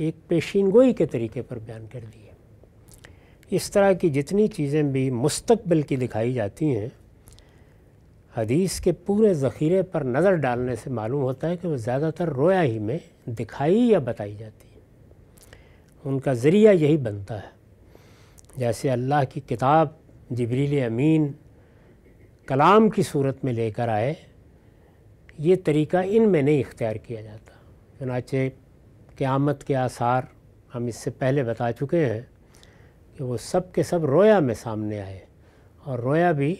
एक पेशीनगोई के तरीके पर बयान कर दिए। इस तरह की जितनी चीज़ें भी मुस्तक़बिल की दिखाई जाती हैं, हदीस के पूरे ज़ख़ीरे पर नज़र डालने से मालूम होता है कि वो ज़्यादातर रोया ही में दिखाई या बताई जाती है। उनका ज़रिया यही बनता है। जैसे अल्लाह की किताब जिब्रील अमीन कलाम की सूरत में लेकर आए, ये तरीका इनमें नहीं इख्तियार किया जाता। चुनांचे क़यामत के आसार हम इससे पहले बता चुके हैं कि वो सब के सब रोया में सामने आए, और रोया भी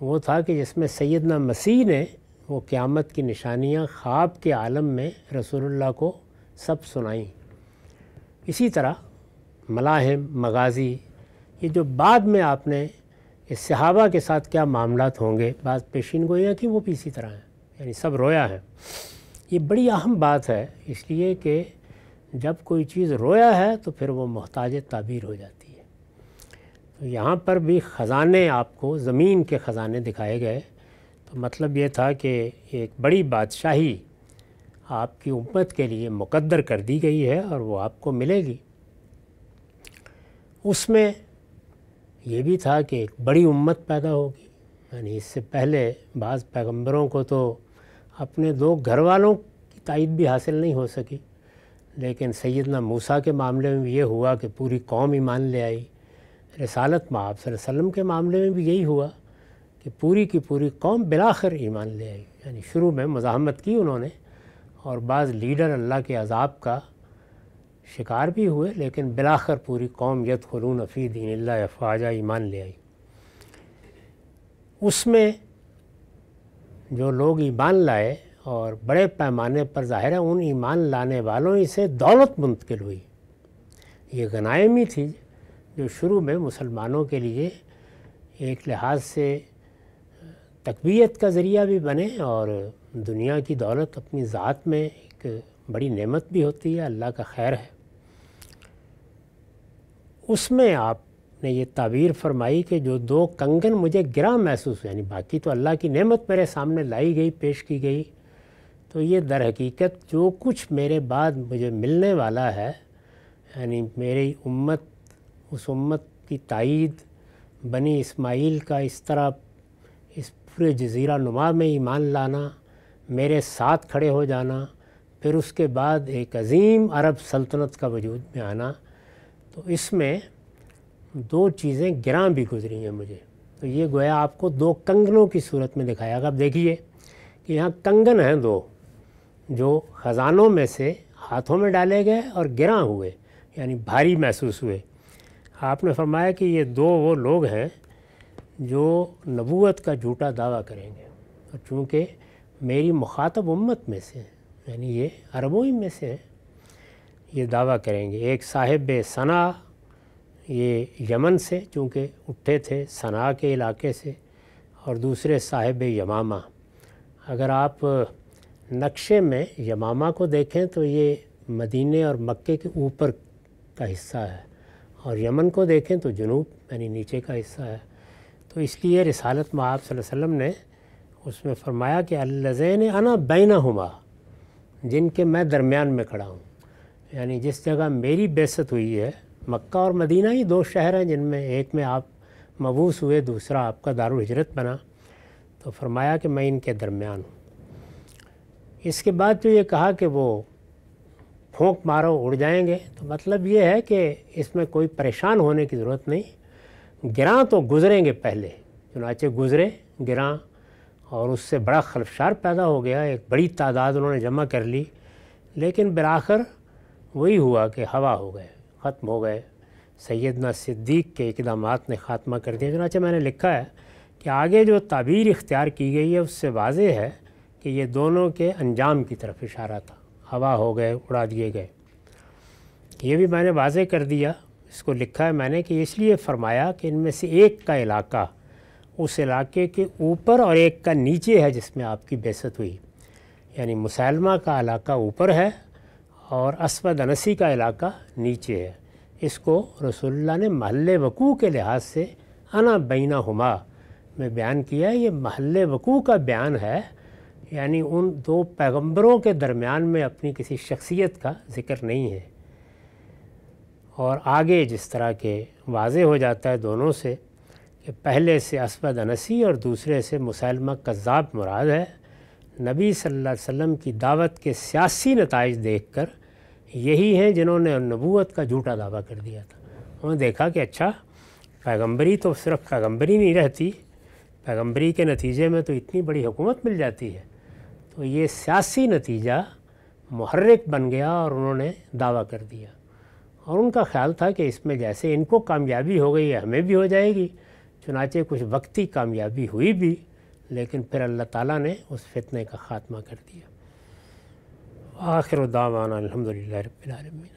वो था कि जिसमें सैयदना मसीह ने वो क़यामत की निशानियाँ ख्वाब के आलम में रसूलुल्लाह को सब सुनाई। इसी तरह मलाहिम मगाज़ी, ये जो बाद में आपने इस सहाबा के साथ क्या मामलात होंगे, बाद पेशीन गोइयाँ की, वो भी इसी तरह हैं, यानी सब रोया है। ये बड़ी अहम बात है, इसलिए कि जब कोई चीज़ रोया है तो फिर वो मोहताज ताबीर हो जाती है। तो यहाँ पर भी ख़ज़ाने आपको ज़मीन के ख़ज़ाने दिखाए गए। तो मतलब ये था कि एक बड़ी बादशाही आपकी उम्मत के लिए मुक़द्दर कर दी गई है और वो आपको मिलेगी। उसमें ये भी था कि एक बड़ी उम्मत पैदा होगी, यानी इससे पहले बाज़ पैगम्बरों को तो अपने 2 घरवालों की तायद भी हासिल नहीं हो सकी, लेकिन सैयदना मूसा के मामले में ये हुआ कि पूरी कौम ईमान ले आई। रिसालत माआब सल्लल्लाहु अलैहि वसल्लम के मामले में भी यही हुआ कि पूरी की पूरी कौम बिलाखिर ईमान ले आई। यानी शुरू में मुज़ाहमत की उन्होंने, और बाज़ लीडर अल्लाह के अज़ाब का शिकार भी हुए, लेकिन बिलाखिर पूरी कौम यदखुलून फ़ी दीनिल्लाह अफ़वाजा ईमान ले आई। उसमें जो लोग ईमान लाए और बड़े पैमाने पर ज़ाहिर है उन ईमान लाने वालों से दौलत मुंतकिल हुई। ये गनायमी थी जो शुरू में मुसलमानों के लिए एक लिहाज से तकबीयत का ज़रिया भी बने, और दुनिया की दौलत अपनी ज़ात में एक बड़ी नेमत भी होती है, अल्लाह का खैर है। उसमें आप ने ये ताबीर फरमाई कि जो 2 कंगन मुझे गिरा महसूस, यानी बाकी तो अल्लाह की नेमत मेरे सामने लाई गई, पेश की गई, तो ये दर हकीकत जो कुछ मेरे बाद मुझे मिलने वाला है, यानी मेरी उम्मत, उस उम्मत की तायीद बनी इस्माइल का इस तरह इस पूरे जज़ीरा नुमा में ईमान लाना, मेरे साथ खड़े हो जाना, फिर उसके बाद एक अज़ीम अरब सल्तनत का वजूद में आना। तो इसमें दो चीज़ें गिरां भी गुजरी हैं मुझे। तो ये गोया आपको दो कंगनों की सूरत में दिखाया। आप देखिए कि यहाँ कंगन हैं दो, जो ख़जानों में से हाथों में डाले गए और गिरां हुए, यानी भारी महसूस हुए। आपने फरमाया कि ये दो वो लोग हैं जो नबूवत का झूठा दावा करेंगे, और चूँकि मेरी मुखातब उम्मत में से हैं, यानी ये अरबों ही में से हैं, ये दावा करेंगे। एक साहिब सना, ये यमन से चूँकि उठे थे सना के इलाके से, और दूसरे साहिब यमामा। अगर आप नक्शे में यमामा को देखें तो ये मदीने और मक्के के ऊपर का हिस्सा है, और यमन को देखें तो जनूब यानी नीचे का हिस्सा है। तो इसलिए रिसालत मआब सल्लल्लाहु अलैहि वसल्लम ने उसमें फरमाया कि अल्लज़ीन अना बैनहुमा, जिनके मैं दरमियान में खड़ा हूँ, यानी जिस जगह मेरी बेइज्जत हुई है। मक्का और मदीना ही दो शहर हैं जिनमें एक में आप मबूस हुए, दूसरा आपका दारुल हिजरत बना। तो फरमाया कि मैं इनके दरमियान हूँ। इसके बाद जो ये कहा कि वो फूंक मारो उड़ जाएंगे, तो मतलब ये है कि इसमें कोई परेशान होने की ज़रूरत नहीं। गिरां तो गुज़रेंगे पहले, चुनाचे गुज़रे गिरां, और उससे बड़ा खलफशार पैदा हो गया, एक बड़ी तादाद उन्होंने जमा कर ली। लेकिन बिलाखिर वही हुआ कि हवा हो गए, ख़त्म हो गए। सैयदना सिद्दीक़ के इक़दामात ने ख़ात्मा कर दिया। चुनाचे मैंने लिखा है कि आगे जो ताबीर इख्तियार की गई है उससे वाज़े है कि ये दोनों के अंजाम की तरफ इशारा था, हवा हो गए, उड़ा दिए गए। ये भी मैंने वाज़े कर दिया, इसको लिखा है मैंने कि इसलिए फरमाया कि इनमें से एक का इलाका उस इलाके के ऊपर और एक का नीचे है जिसमें आपकी बेइज्जत हुई, यानी मुसलमा का इलाका ऊपर है और अस्वद अनसी का इलाका नीचे है। इसको रसूलुल्लाह ने महल वकू के लिहाज से अना बैना हुमा में बयान किया। ये महल वकू का बयान है, यानी उन दो पैगंबरों के दरमियान में अपनी किसी शख्सियत का ज़िक्र नहीं है। और आगे जिस तरह के वाज़े हो जाता है दोनों से कि पहले से अस्वद अनसी और दूसरे से मुसलमा कज़्ज़ाब मुराद है। नबी सल्लल्लाहु अलैहि वसल्लम की दावत के सियासी नताइज देखकर यही हैं जिन्होंने नबूवत का झूठा दावा कर दिया था। उन्होंने देखा कि अच्छा, पैगंबरी तो सिर्फ पैगंबरी नहीं रहती, पैगंबरी के नतीजे में तो इतनी बड़ी हुकूमत मिल जाती है। तो ये सियासी नतीजा मुहर्रिक बन गया और उन्होंने दावा कर दिया, और उनका ख्याल था कि इसमें जैसे इनको कामयाबी हो गई है हमें भी हो जाएगी। चुनाचे कुछ वक्ती कामयाबी हुई भी, लेकिन फिर अल्लाह ताला ने उस फितने का ख़ात्मा कर दिया। आखिर दावाना अल्हम्दुलिल्लाह रब्बिल आलमीन।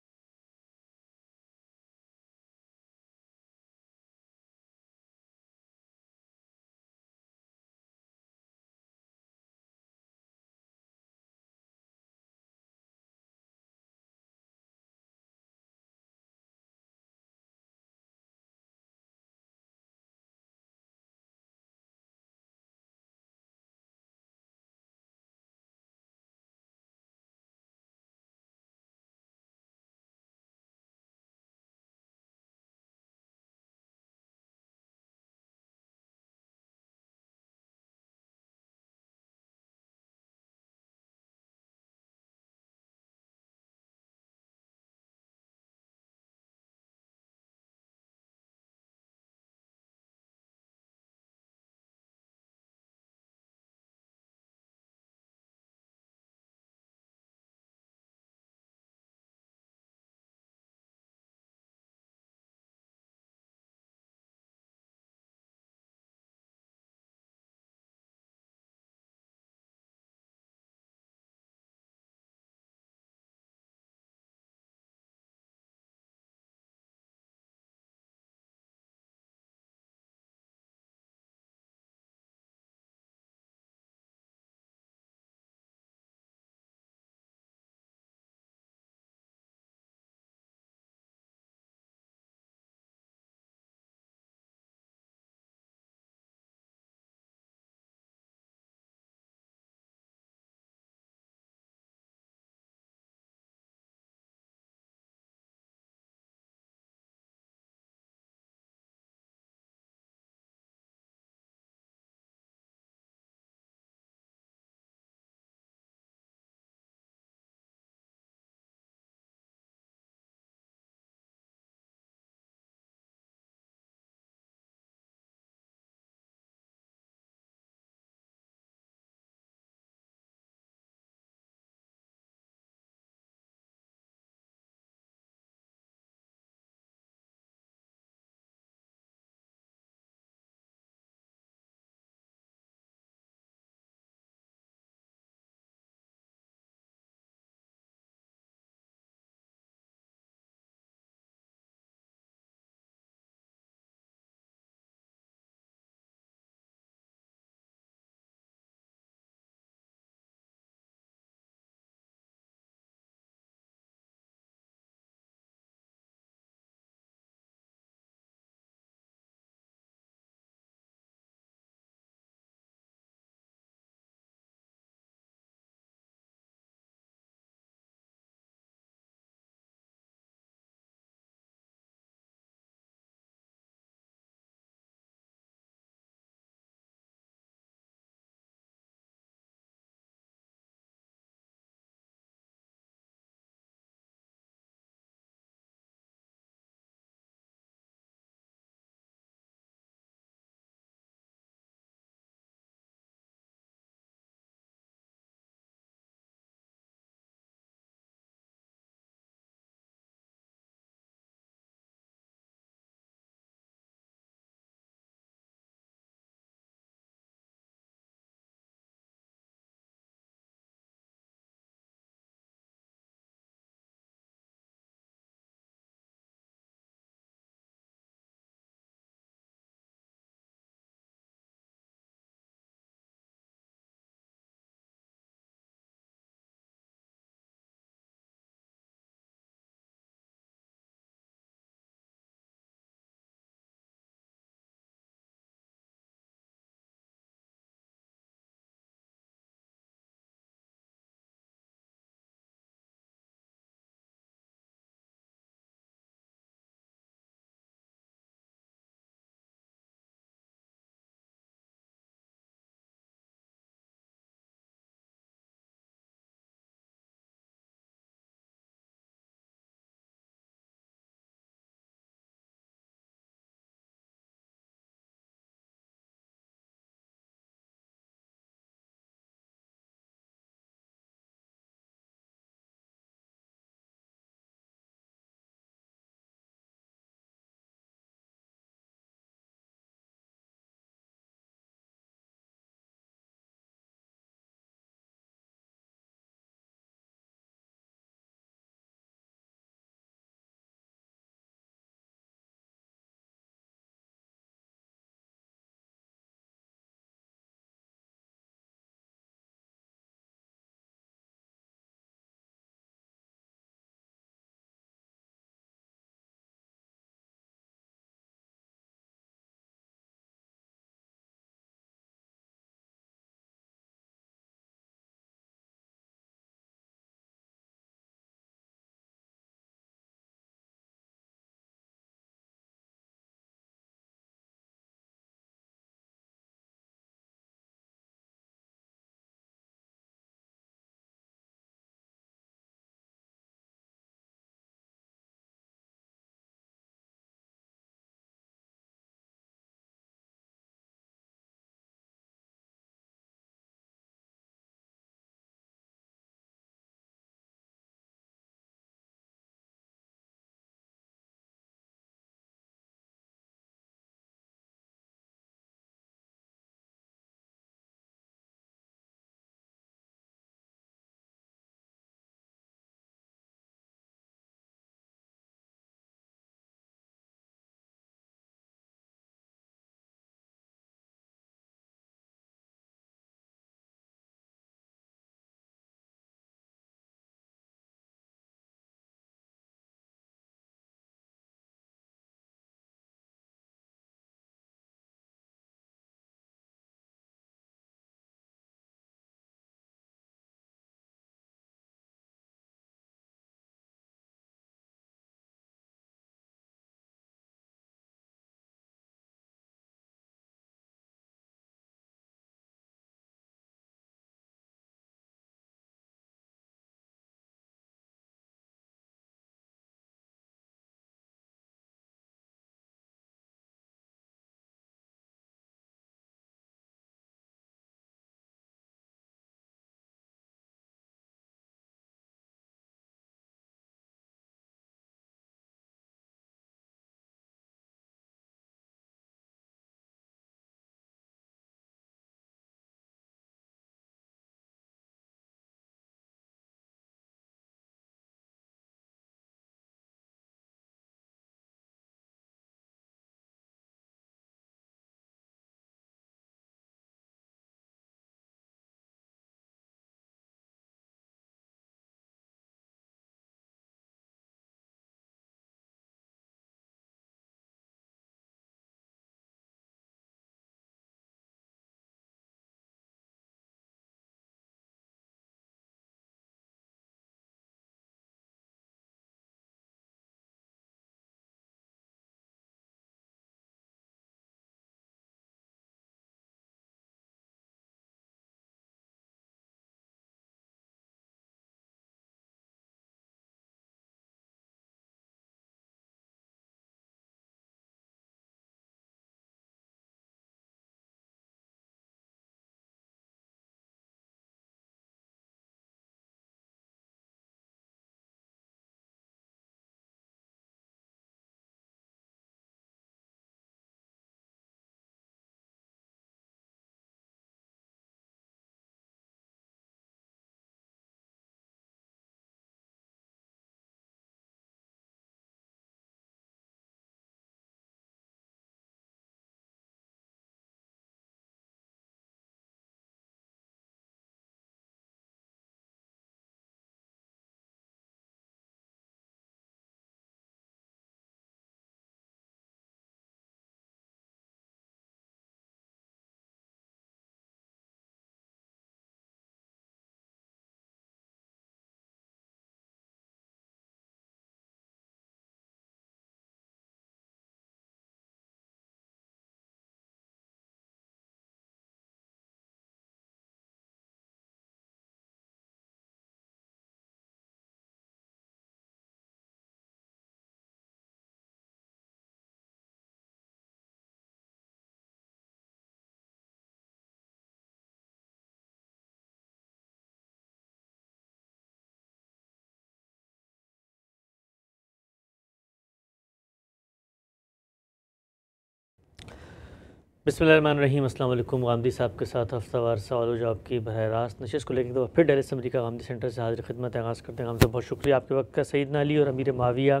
बिस्मिल्लाहिर्रहमानिर्रहीम। अस्सलाम वालेकुम। गामदी साहब के साथ हफ्तावार सवाल व जवाब की बरह रास्त नशिश को लेकर एक बार फिर डेल्ही अमेरिका का गामदी सेंटर से हाजिर खिदमत आगाज़ करते हैं। हमसे बहुत शुक्रिया आपके वक्त का। सईदना अली और अमीर माविया,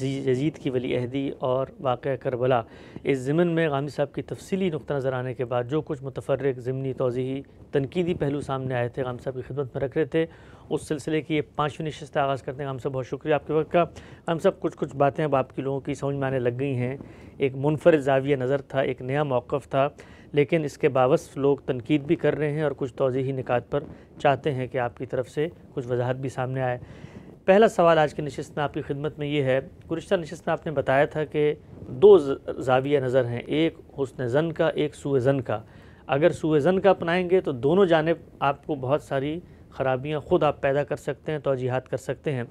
यजीद की वली अहदी और वाक़या करबला, इस ज़िमन में गामदी साहब की तफसीली नुक़्ता नज़र आने के बाद जो कुछ मुतफर्रिक ज़िमनी तौज़ीही तनकीदी पहलू सामने आए थे गामदी साहब की खिदमत में रख रहे थे, उस सिलसिले की ये 5वीं नशिस्त आगाज़ करते हैं। गामदी साहब बहुत शुक्रिया आपके वक्त का। गामदी साहब कुछ बातें अब आपकी लोगों की समझ में आने लग गई हैं। एक मुनफरिद ज़ाविया नज़र था, एक नया मौक़िफ़ था, लेकिन इसके बावजूद लोग तनकीद भी कर रहे हैं और कुछ तौज़ीही निकात पर चाहते हैं कि आपकी तरफ से कुछ वजाहत भी सामने आए। पहला सवाल आज की नशिस्त में आपकी खिदमत में ये है, गुज़िश्ता नशिस्त में आपने बताया था कि दो ज़ाविया नज़र हैं, एक हुस्न ज़न का, एक सूए ज़न का। अगर सूए ज़न का अपनाएंगे तो दोनों जानिब आपको बहुत सारी ख़राबियाँ ख़ुद आप पैदा कर सकते हैं, तौजीहात कर सकते हैं।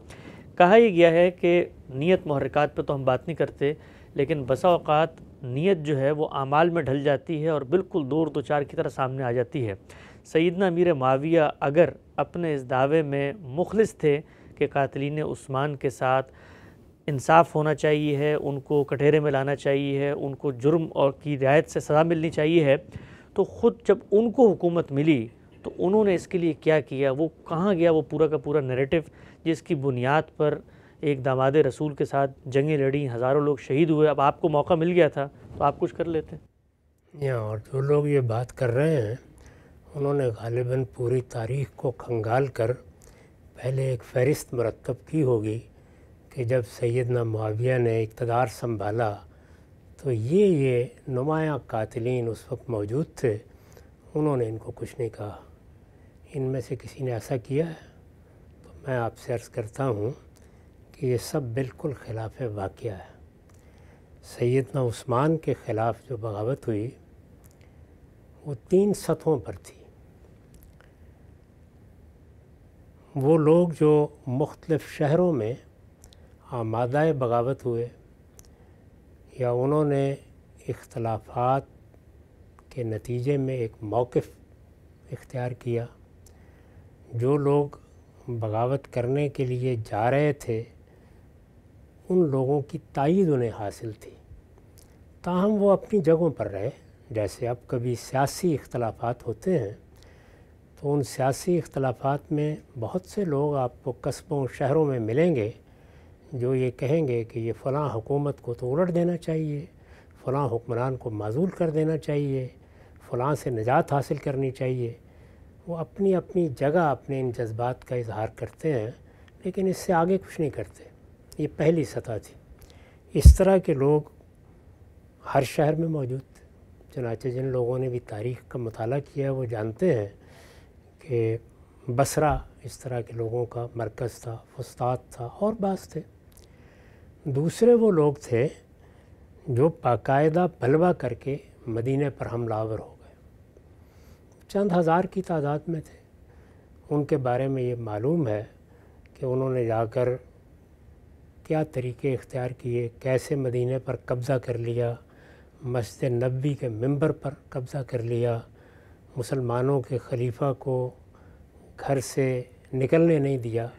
कहा यह गया है कि नीयत महरकात पर तो हम बात नहीं करते, लेकिन बसा औक़ात नीयत जो है वो आमाल में ढल जाती है और बिल्कुल दूर दो चार की तरह सामने आ जाती है। सैयदना अमीर माविया अगर अपने इस दावे में मुखलिस थे के कातिलीन उस्मान के साथ इंसाफ होना चाहिए है, उनको कटहरे में लाना चाहिए है, उनको जुर्म और की रियायत से सज़ा मिलनी चाहिए है, तो ख़ुद जब उनको हुकूमत मिली तो उन्होंने इसके लिए क्या किया, वो कहाँ गया, वो पूरा का पूरा नैरेटिव जिसकी बुनियाद पर एक दामाद रसूल के साथ जंगें लड़ी, हज़ारों लोग शहीद हुए। अब आपको मौका मिल गया था तो आप कुछ कर लेते हैं। या और जो लोग ये बात कर रहे हैं उन्होंने गालिबन पूरी तारीख़ को खंगाल कर पहले एक फ़हरिस्त मरतब की होगी कि जब सैयदना मुआविया ने इक़्तिदार संभाला तो ये नुमाया कातिलीन उस वक्त मौजूद थे, उन्होंने इनको कुछ नहीं कहा। इनमें से किसी ने ऐसा किया है? तो मैं आपसे अर्ज़ करता हूँ कि ये सब बिल्कुल ख़िलाफ़ वाक़िया है। सैयदना उस्मान के ख़िलाफ़ जो बगावत हुई वो 3 सतहों पर थी। वो लोग जो मुख्तलिफ़ शहरों में आमादाए बगावत हुए या उन्होंने इख्तलाफात के नतीजे में एक मौक़िफ़ इख्तियार किया, जो लोग बगावत करने के लिए जा रहे थे उन लोगों की तायीद उन्हें हासिल थी, ताहम वो अपनी जगहों पर रहे। जैसे अब कभी सियासी इख्तलाफात होते हैं तो उन सियासी इख्तलाफात में बहुत से लोग आपको कस्बों शहरों में मिलेंगे जो ये कहेंगे कि ये फ़लाँ हुकूमत को तो उलट देना चाहिए, फ़लाँ हुक्मरान को माजूल कर देना चाहिए, फ़लाँ से निजात हासिल करनी चाहिए। वो अपनी अपनी जगह अपने इन जज्बात का इजहार करते हैं, लेकिन इससे आगे कुछ नहीं करते। ये पहली सतह थी। इस तरह के लोग हर शहर में मौजूद थे। चुनाचे जिन लोगों ने भी तारीख़ का मुताला किया है वो जानते हैं कि बसरा इस तरह के लोगों का मरकज़ था, फुस्ताद था और बास थे। दूसरे वो लोग थे जो बाकायदा बलवा करके मदीने पर हमलावर हो गए, चंद हज़ार की तादाद में थे। उनके बारे में ये मालूम है कि उन्होंने जाकर क्या तरीके इख्तियार किए, कैसे मदीने पर कब्ज़ा कर लिया, मस्जिद नबी के मिंबर पर कब्ज़ा कर लिया, मुसलमानों के खलीफा को घर से निकलने नहीं दिया,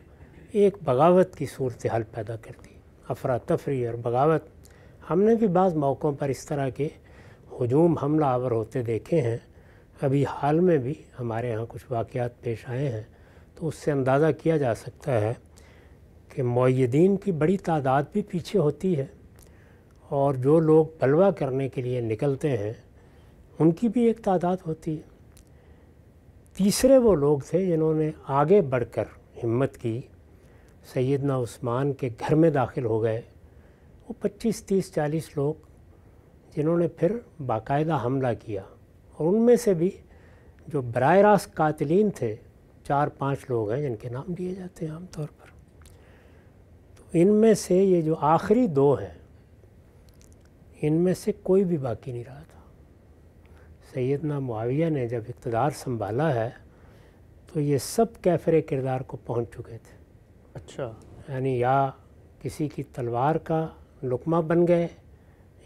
एक बगावत की सूरत हाल पैदा कर दी, अफरा तफरी और बगावत। हमने भी बाज़ मौक़ों पर इस तरह के हजूम हमला आवर होते देखे हैं। अभी हाल में भी हमारे यहाँ कुछ वाक़ियात पेश आए हैं, तो उससे अंदाज़ा किया जा सकता है कि मुय्यदीन की बड़ी तादाद भी पीछे होती है और जो लोग बलवा करने के लिए निकलते हैं उनकी भी एक तादाद होती है। तीसरे वो लोग थे जिन्होंने आगे बढ़कर हिम्मत की, सैयदना उस्मान के घर में दाखिल हो गए। वो 25, 30, 40 लोग जिन्होंने फिर बाकायदा हमला किया, और उनमें से भी जो बराह रास्त कातिलीन थे 4-5 लोग हैं जिनके नाम दिए जाते हैं आमतौर पर। तो इनमें से ये जो आखिरी 2 हैं, इनमें से कोई भी बाकी नहीं रहा था। सैयदना मुआविया ने जब इक़्तिदार संभाला है तो ये सब कैफरे किरदार को पहुंच चुके थे। अच्छा, यानी या किसी की तलवार का लुकमा बन गए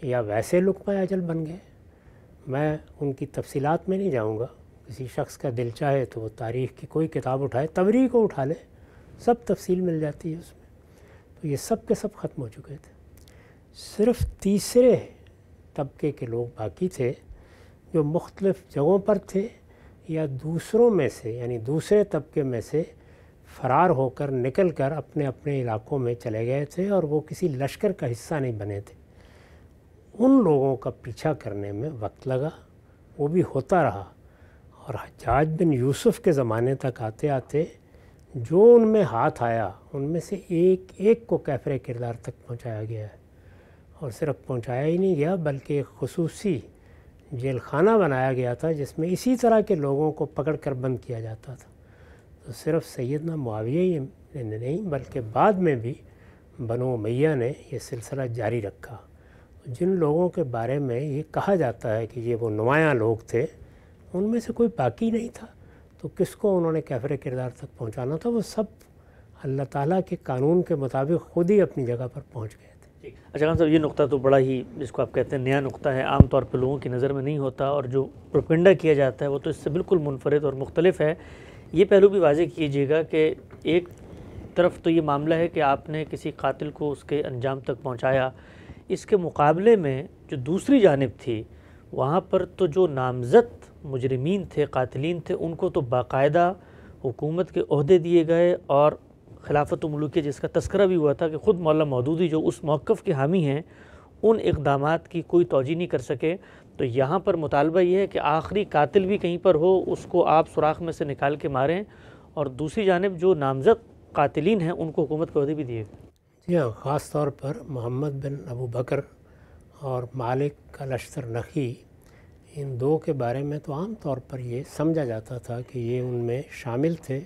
या वैसे लुकमा अजल बन गए। मैं उनकी तफसीलात में नहीं जाऊंगा। किसी शख्स का दिल चाहे तो वो तारीख़ की कोई किताब उठाए, तबरी को उठा ले, सब तफसील मिल जाती है उसमें। तो ये सब के सब ख़त्म हो चुके थे, सिर्फ़ तीसरे तबके के लोग बाकी थे जो मुख्तलिफ जगहों पर थे या दूसरों में से यानी दूसरे तबके में से फ़रार होकर निकल कर अपने अपने इलाक़ों में चले गए थे और वो किसी लश्कर का हिस्सा नहीं बने थे। उन लोगों का पीछा करने में वक्त लगा, वो भी होता रहा। और हज्जाज बिन यूसुफ़ के ज़माने तक आते आते जो उनमें हाथ आया उनमें से एक एक को कैफरे किरदार तक पहुंचाया गया है। और सिर्फ पहुंचाया ही नहीं गया बल्कि एक खसूसी जेल खाना बनाया गया था जिसमें इसी तरह के लोगों को पकड़ कर बंद किया जाता था। तो सिर्फ सैयदना मुआविया ही नहीं बल्कि बाद में भी बनो उमैया ने यह सिलसिला जारी रखा। जिन लोगों के बारे में ये कहा जाता है कि ये वो नुमायाँ लोग थे उनमें से कोई बाकी नहीं था। तो किसको उन्होंने कैफरे किरदार तक पहुंचाना था वो सब अल्लाह ताला के कानून के मुताबिक ख़ुद ही अपनी जगह पर पहुंच गए थे। अच्छा खान साहब, ये नुक्ता तो बड़ा ही, जिसको आप कहते हैं नया नुक्ता है, आम तौर पे लोगों की नज़र में नहीं होता और जो प्रोपेगेंडा किया जाता है वो तो इससे बिल्कुल मुनफरद और मुख्तलिफ है। ये पहलू भी वाज़ेह कीजिएगा कि एक तरफ तो ये मामला है कि आपने किसी कातिल को उसके अंजाम तक पहुँचाया, इसके मुकाबले में जो दूसरी जानिब थी वहाँ पर तो जो नामज़द मुजरिमीन थे, कातिलीन थे, उनको तो बाकायदा हुकूमत के अहदे दिए गए और खिलाफत मुल्किया जिसका तस्करा भी हुआ था कि ख़ुद मौला मौदूदी जो उस मौक़िफ़ के हामी हैं उन इक़दामात की कोई तौजीह नहीं कर सके। तो यहाँ पर मुतालबा ये है कि आखिरी कातिल भी कहीं पर हो उसको आप सुराख में से निकाल के मारें, और दूसरी जानिब जो नामज़द कातिलीन हैं उनको हुकूमत के अहदे भी दिए गए। जी हाँ, ख़ास तौर पर मोहम्मद बिन अबू बकर और मालिक का लश्तर नखी, इन दो के बारे में तो आम तौर पर ये समझा जाता था कि ये उनमें शामिल थे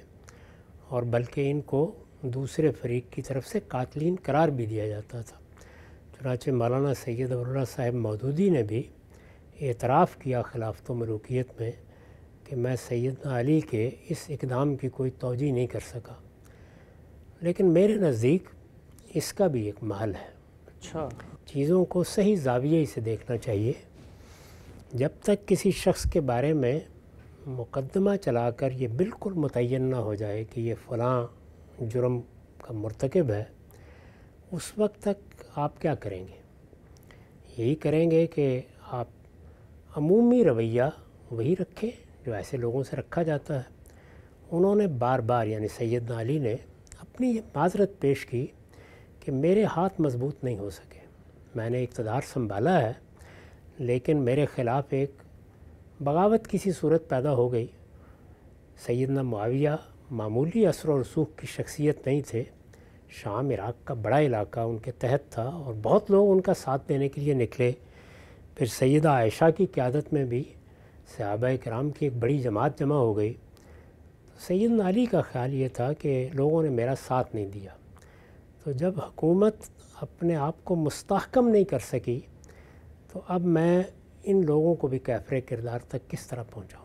और बल्कि इनको दूसरे फरीक की तरफ से कातलीन करार भी दिया जाता था। चुनांचे मौलाना सैयद अब्दुल्ला साहिब मौदूदी ने भी एतराफ़ किया खिलाफत मलूकियत में कि मैं सैयदना अली के इस इक़दाम की कोई तौजीह नहीं कर सका। लेकिन मेरे नज़दीक इसका भी एक महल है। अच्छा, चीज़ों को सही जाविये से देखना चाहिए। जब तक किसी शख्स के बारे में मुकदमा चलाकर ये बिल्कुल मुतय्यन ना हो जाए कि ये फ़लाँ जुर्म का मरतकब है, उस वक्त तक आप क्या करेंगे? यही करेंगे कि आप अमूमी रवैया वही रखें जो ऐसे लोगों से रखा जाता है। उन्होंने बार बार यानी सैयदना अली ने अपनी माजरत पेश की कि मेरे हाथ मजबूत नहीं हो सके, मैंने इक़्तिदार संभाला है लेकिन मेरे ख़िलाफ़ एक बगावत किसी सूरत पैदा हो गई। सैयदना मुआविया मामूली असर और रसूख की शख्सियत नहीं थे। शाम इराक़ का बड़ा इलाका उनके तहत था और बहुत लोग उनका साथ देने के लिए निकले। फिर सैयदा आयशा की क़यादत में भी सहाबाए किराम की एक बड़ी जमात जमा हो गई। सैयदना अली का ख़्याल ये था कि लोगों ने मेरा साथ नहीं दिया। तो जब हुकूमत अपने आप को मुस्तहकम नहीं कर सकी तो अब मैं इन लोगों को भी कैफरे किरदार तक किस तरह पहुँचाऊँ?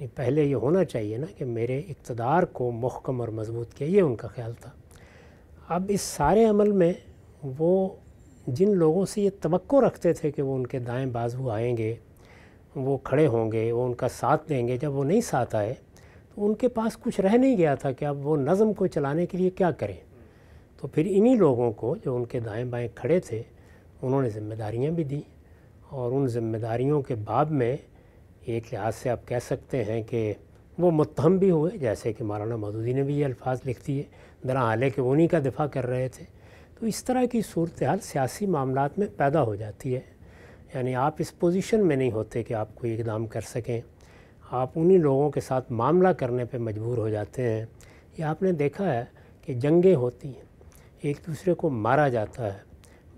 नहीं, पहले ये होना चाहिए ना कि मेरे इक़्तिदार को मुहकम और मजबूत किया, ये उनका ख़्याल था। अब इस सारे अमल में वो जिन लोगों से ये तवक्को रखते थे कि वो उनके दाएँ बाजू आएंगे, वो खड़े होंगे, वो उनका साथ देंगे, जब वो नहीं साथ आए तो उनके पास कुछ रह नहीं गया था कि अब वो नज़म को चलाने के लिए क्या करें। तो फिर इन्हीं लोगों को जो उनके दाएं बाएं खड़े थे उन्होंने ज़िम्मेदारियां भी दी, और उन ज़िम्मेदारियों के बाब में एक लिहाज से आप कह सकते हैं कि वो मुत्तहम भी हुए, जैसे कि मौलाना मौदूदी ने भी ये अल्फाज लिख दिए, दरअसल कि उन्हीं का दिफा कर रहे थे। तो इस तरह की सूरत हाल सियासी मामलात में पैदा हो जाती है। यानी आप इस पोजीशन में नहीं होते कि आप कोई इक़दाम कर सकें, आप उन्हीं लोगों के साथ मामला करने पर मजबूर हो जाते हैं। ये आपने देखा है कि जंगें होती हैं, एक दूसरे को मारा जाता है,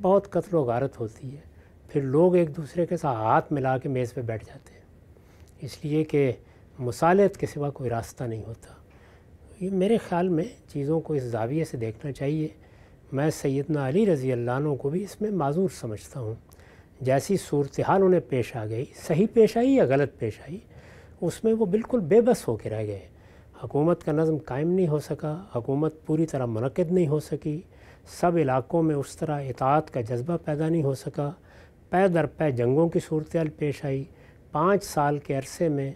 बहुत कत्लो गारत होती है, फिर लोग एक दूसरे के साथ हाथ मिला के मेज़ पे बैठ जाते हैं, इसलिए कि मुसालहत के सिवा कोई रास्ता नहीं होता। ये मेरे ख़्याल में चीज़ों को इस जाविये से देखना चाहिए। मैं सैयदना अली रज़ी अल्लाह अन्हु को भी इसमें माजूर समझता हूँ। जैसी सूरत हाल उन्हें पेश आ गई, सही पेश आई या गलत पेश आई, उसमें वो बिल्कुल बेबस होकर रह गए। हुकूमत का नज़म कायम नहीं हो सका, हुकूमत पूरी तरह मुनक़िद नहीं हो सकी, सब इलाक़ों में उस तरह इताअत का जज्बा पैदा नहीं हो सका, पै दर पै जंगों की सूरत पेश आई। 5 साल के अरसे में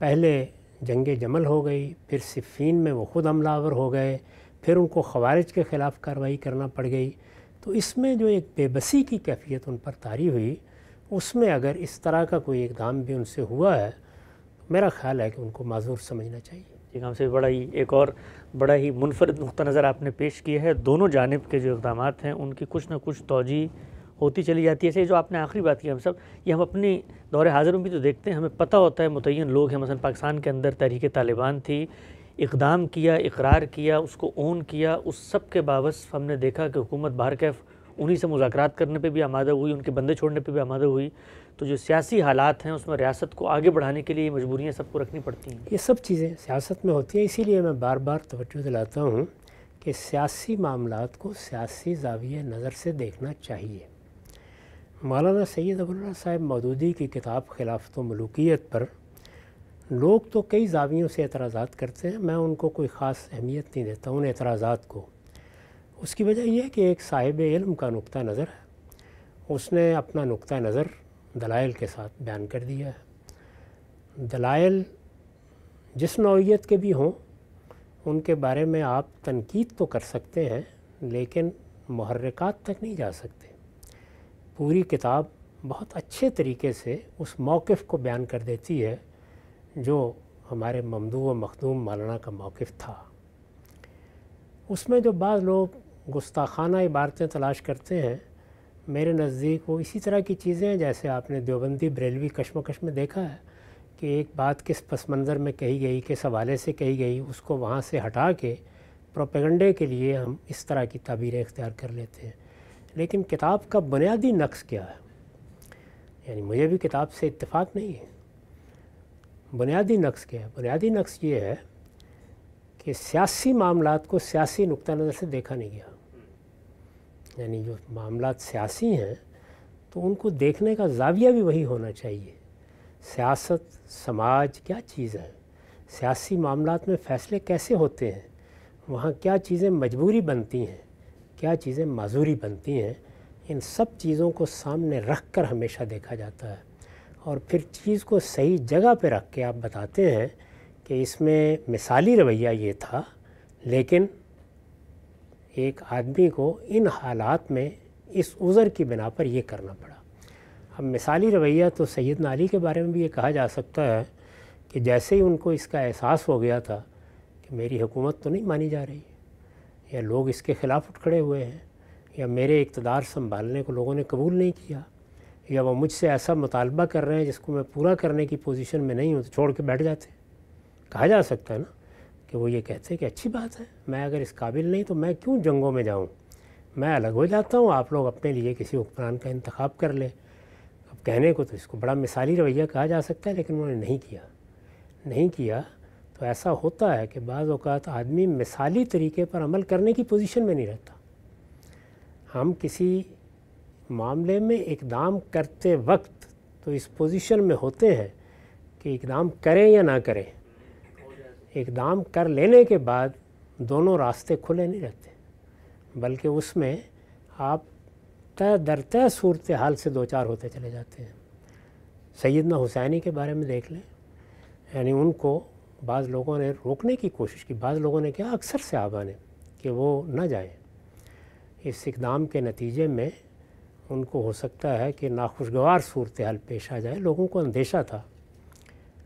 पहले जंग जमल हो गई, फिर सिफ़ीन में वो ख़ुद हमलावर हो गए, फिर उनको ख़वारिज के ख़िलाफ़ कार्रवाई करना पड़ गई। तो इसमें जो एक बेबसी की कैफियत उन पर तारी हुई उसमें अगर इस तरह का कोई इक़दाम भी उनसे हुआ है, मेरा ख्याल है कि उनको माजूर समझना चाहिए। जी, हमसे बड़ा ही एक और बड़ा ही मुनफरद नुक़्ता नज़र आपने पेश किया है। दोनों जानिब के जो इक़दाम हैं उनकी कुछ ना कुछ तोजी होती चली जाती है। ऐसे जो आपने आखिरी बात की, हम सब ये हम अपने दौरे हाज़िर में भी तो देखते हैं, हमें पता होता है मुतय्यन लोग हैं, मसलन पाकिस्तान के अंदर तहरीक तालिबान थी, इक़दाम किया, इकरार किया, उसको ओन किया, उस सब के बावजूद हमने देखा कि हुकूमत बाहर कैफ उन्हीं से मुज़ाकरात करने पे भी आमादा हुई, उनके बंदे छोड़ने पे भी आमादा हुई। तो जो सियासी हालात हैं उसमें रियासत को आगे बढ़ाने के लिए मजबूरियाँ सबको रखनी पड़ती हैं। ये सब चीज़ें सियासत में होती हैं, इसीलिए मैं बार बार तवज्जो दिलाता हूँ कि सियासी मामलात को सियासी ज़ाविये नज़र से देखना चाहिए। मौलाना सैयद अबुल्ला साहब मौदूदी की किताब खिलाफत व मलूकियत पर लोग तो कई ज़ावियों से एतराज़ात करते हैं, मैं उनको कोई ख़ास अहमियत नहीं देता उन एतराज़ात को। उसकी वजह यह है कि एक साहिब इल्म का नुक्ता नज़र है, उसने अपना नुक्ता नज़र दलाइल के साथ बयान कर दिया है। दलाइल जिस नौइयत के भी हों उनके बारे में आप तनकीद तो कर सकते हैं, लेकिन मुहर्रिकात तक नहीं जा सकते। पूरी किताब बहुत अच्छे तरीके से उस मौक़िफ़ को बयान कर देती है जो हमारे ममदू व मखदूम मौलाना का मौक़िफ़ था। उसमें जो बाज़ लोग गुस्ताखाना इबारतें तलाश करते हैं, मेरे नज़दीक वो इसी तरह की चीज़ें हैं जैसे आपने देवबंदी बरेलवी कश्मकश में देखा है कि एक बात किस पस मंज़र में कही गई, किस हवाले से कही गई, उसको वहाँ से हटा के प्रोपेगंडे के लिए हम इस तरह की ताबीरें इख्तियार कर लेते हैं। लेकिन किताब का बुनियादी नक्श क्या है, यानी मुझे भी किताब से इत्तेफाक नहीं है, बुनियादी नक्श क्या है? बुनियादी नक्श ये है कि सियासी मामलात को सियासी नुक्ता नज़र से देखा नहीं गया। यानी जो मामलात सियासी हैं तो उनको देखने का जाविया भी वही होना चाहिए। सियासत समाज क्या चीज़ है, सियासी मामलात में फ़ैसले कैसे होते हैं, वहाँ क्या चीज़ें मजबूरी बनती हैं, क्या चीज़ें माजूरी बनती हैं, इन सब चीज़ों को सामने रख कर हमेशा देखा जाता है और फिर चीज़ को सही जगह पर रख के आप बताते हैं कि इसमें मिसाली रवैया ये था, लेकिन एक आदमी को इन हालात में इस उज़र की बिना पर यह करना पड़ा। अब मिसाली रवैया तो सैयदना अली के बारे में भी ये कहा जा सकता है कि जैसे ही उनको इसका एहसास हो गया था कि मेरी हुकूमत तो नहीं मानी जा रही या लोग इसके ख़िलाफ़ उठ खड़े हुए हैं या मेरे इक़्तदार संभालने को लोगों ने कबूल नहीं किया या वह मुझसे ऐसा मुतालबा कर रहे हैं जिसको मैं पूरा करने की पोजीशन में नहीं हूँ, तो छोड़ के बैठ जाते। कहा जा सकता है ना कि वो ये कहते हैं कि अच्छी बात है, मैं अगर इस काबिल नहीं तो मैं क्यों जंगों में जाऊँ, मैं अलग हो जाता हूँ, आप लोग अपने लिए किसी हुक्मरान का इंतखाब कर लें। अब कहने को तो इसको बड़ा मिसाली रवैया कहा जा सकता है, लेकिन उन्होंने नहीं किया। तो ऐसा होता है कि बाज़ औक़ात आदमी मिसाली तरीके पर अमल करने की पोजीशन में नहीं रहता। हम किसी मामले में इक़दाम करते वक्त तो इस पोजीशन में होते हैं कि इक़दाम करें या ना करें, इक़दाम कर लेने के बाद दोनों रास्ते खुले नहीं रहते, बल्कि उसमें आप तय दर तय सूरत हाल से दो चार होते चले जाते हैं। सैयदना हुसैनी के बारे में देख लें, यानी उनको बाज़ लोगों ने रोकने की कोशिश की, बाज़ लोगों ने क्या अक्सर सहाबा ने कि वो ना जाएं। इस इक़दाम के नतीजे में उनको हो सकता है कि नाखुशगवार सूरत हाल पेश आ जाए, लोगों को अंदेशा था,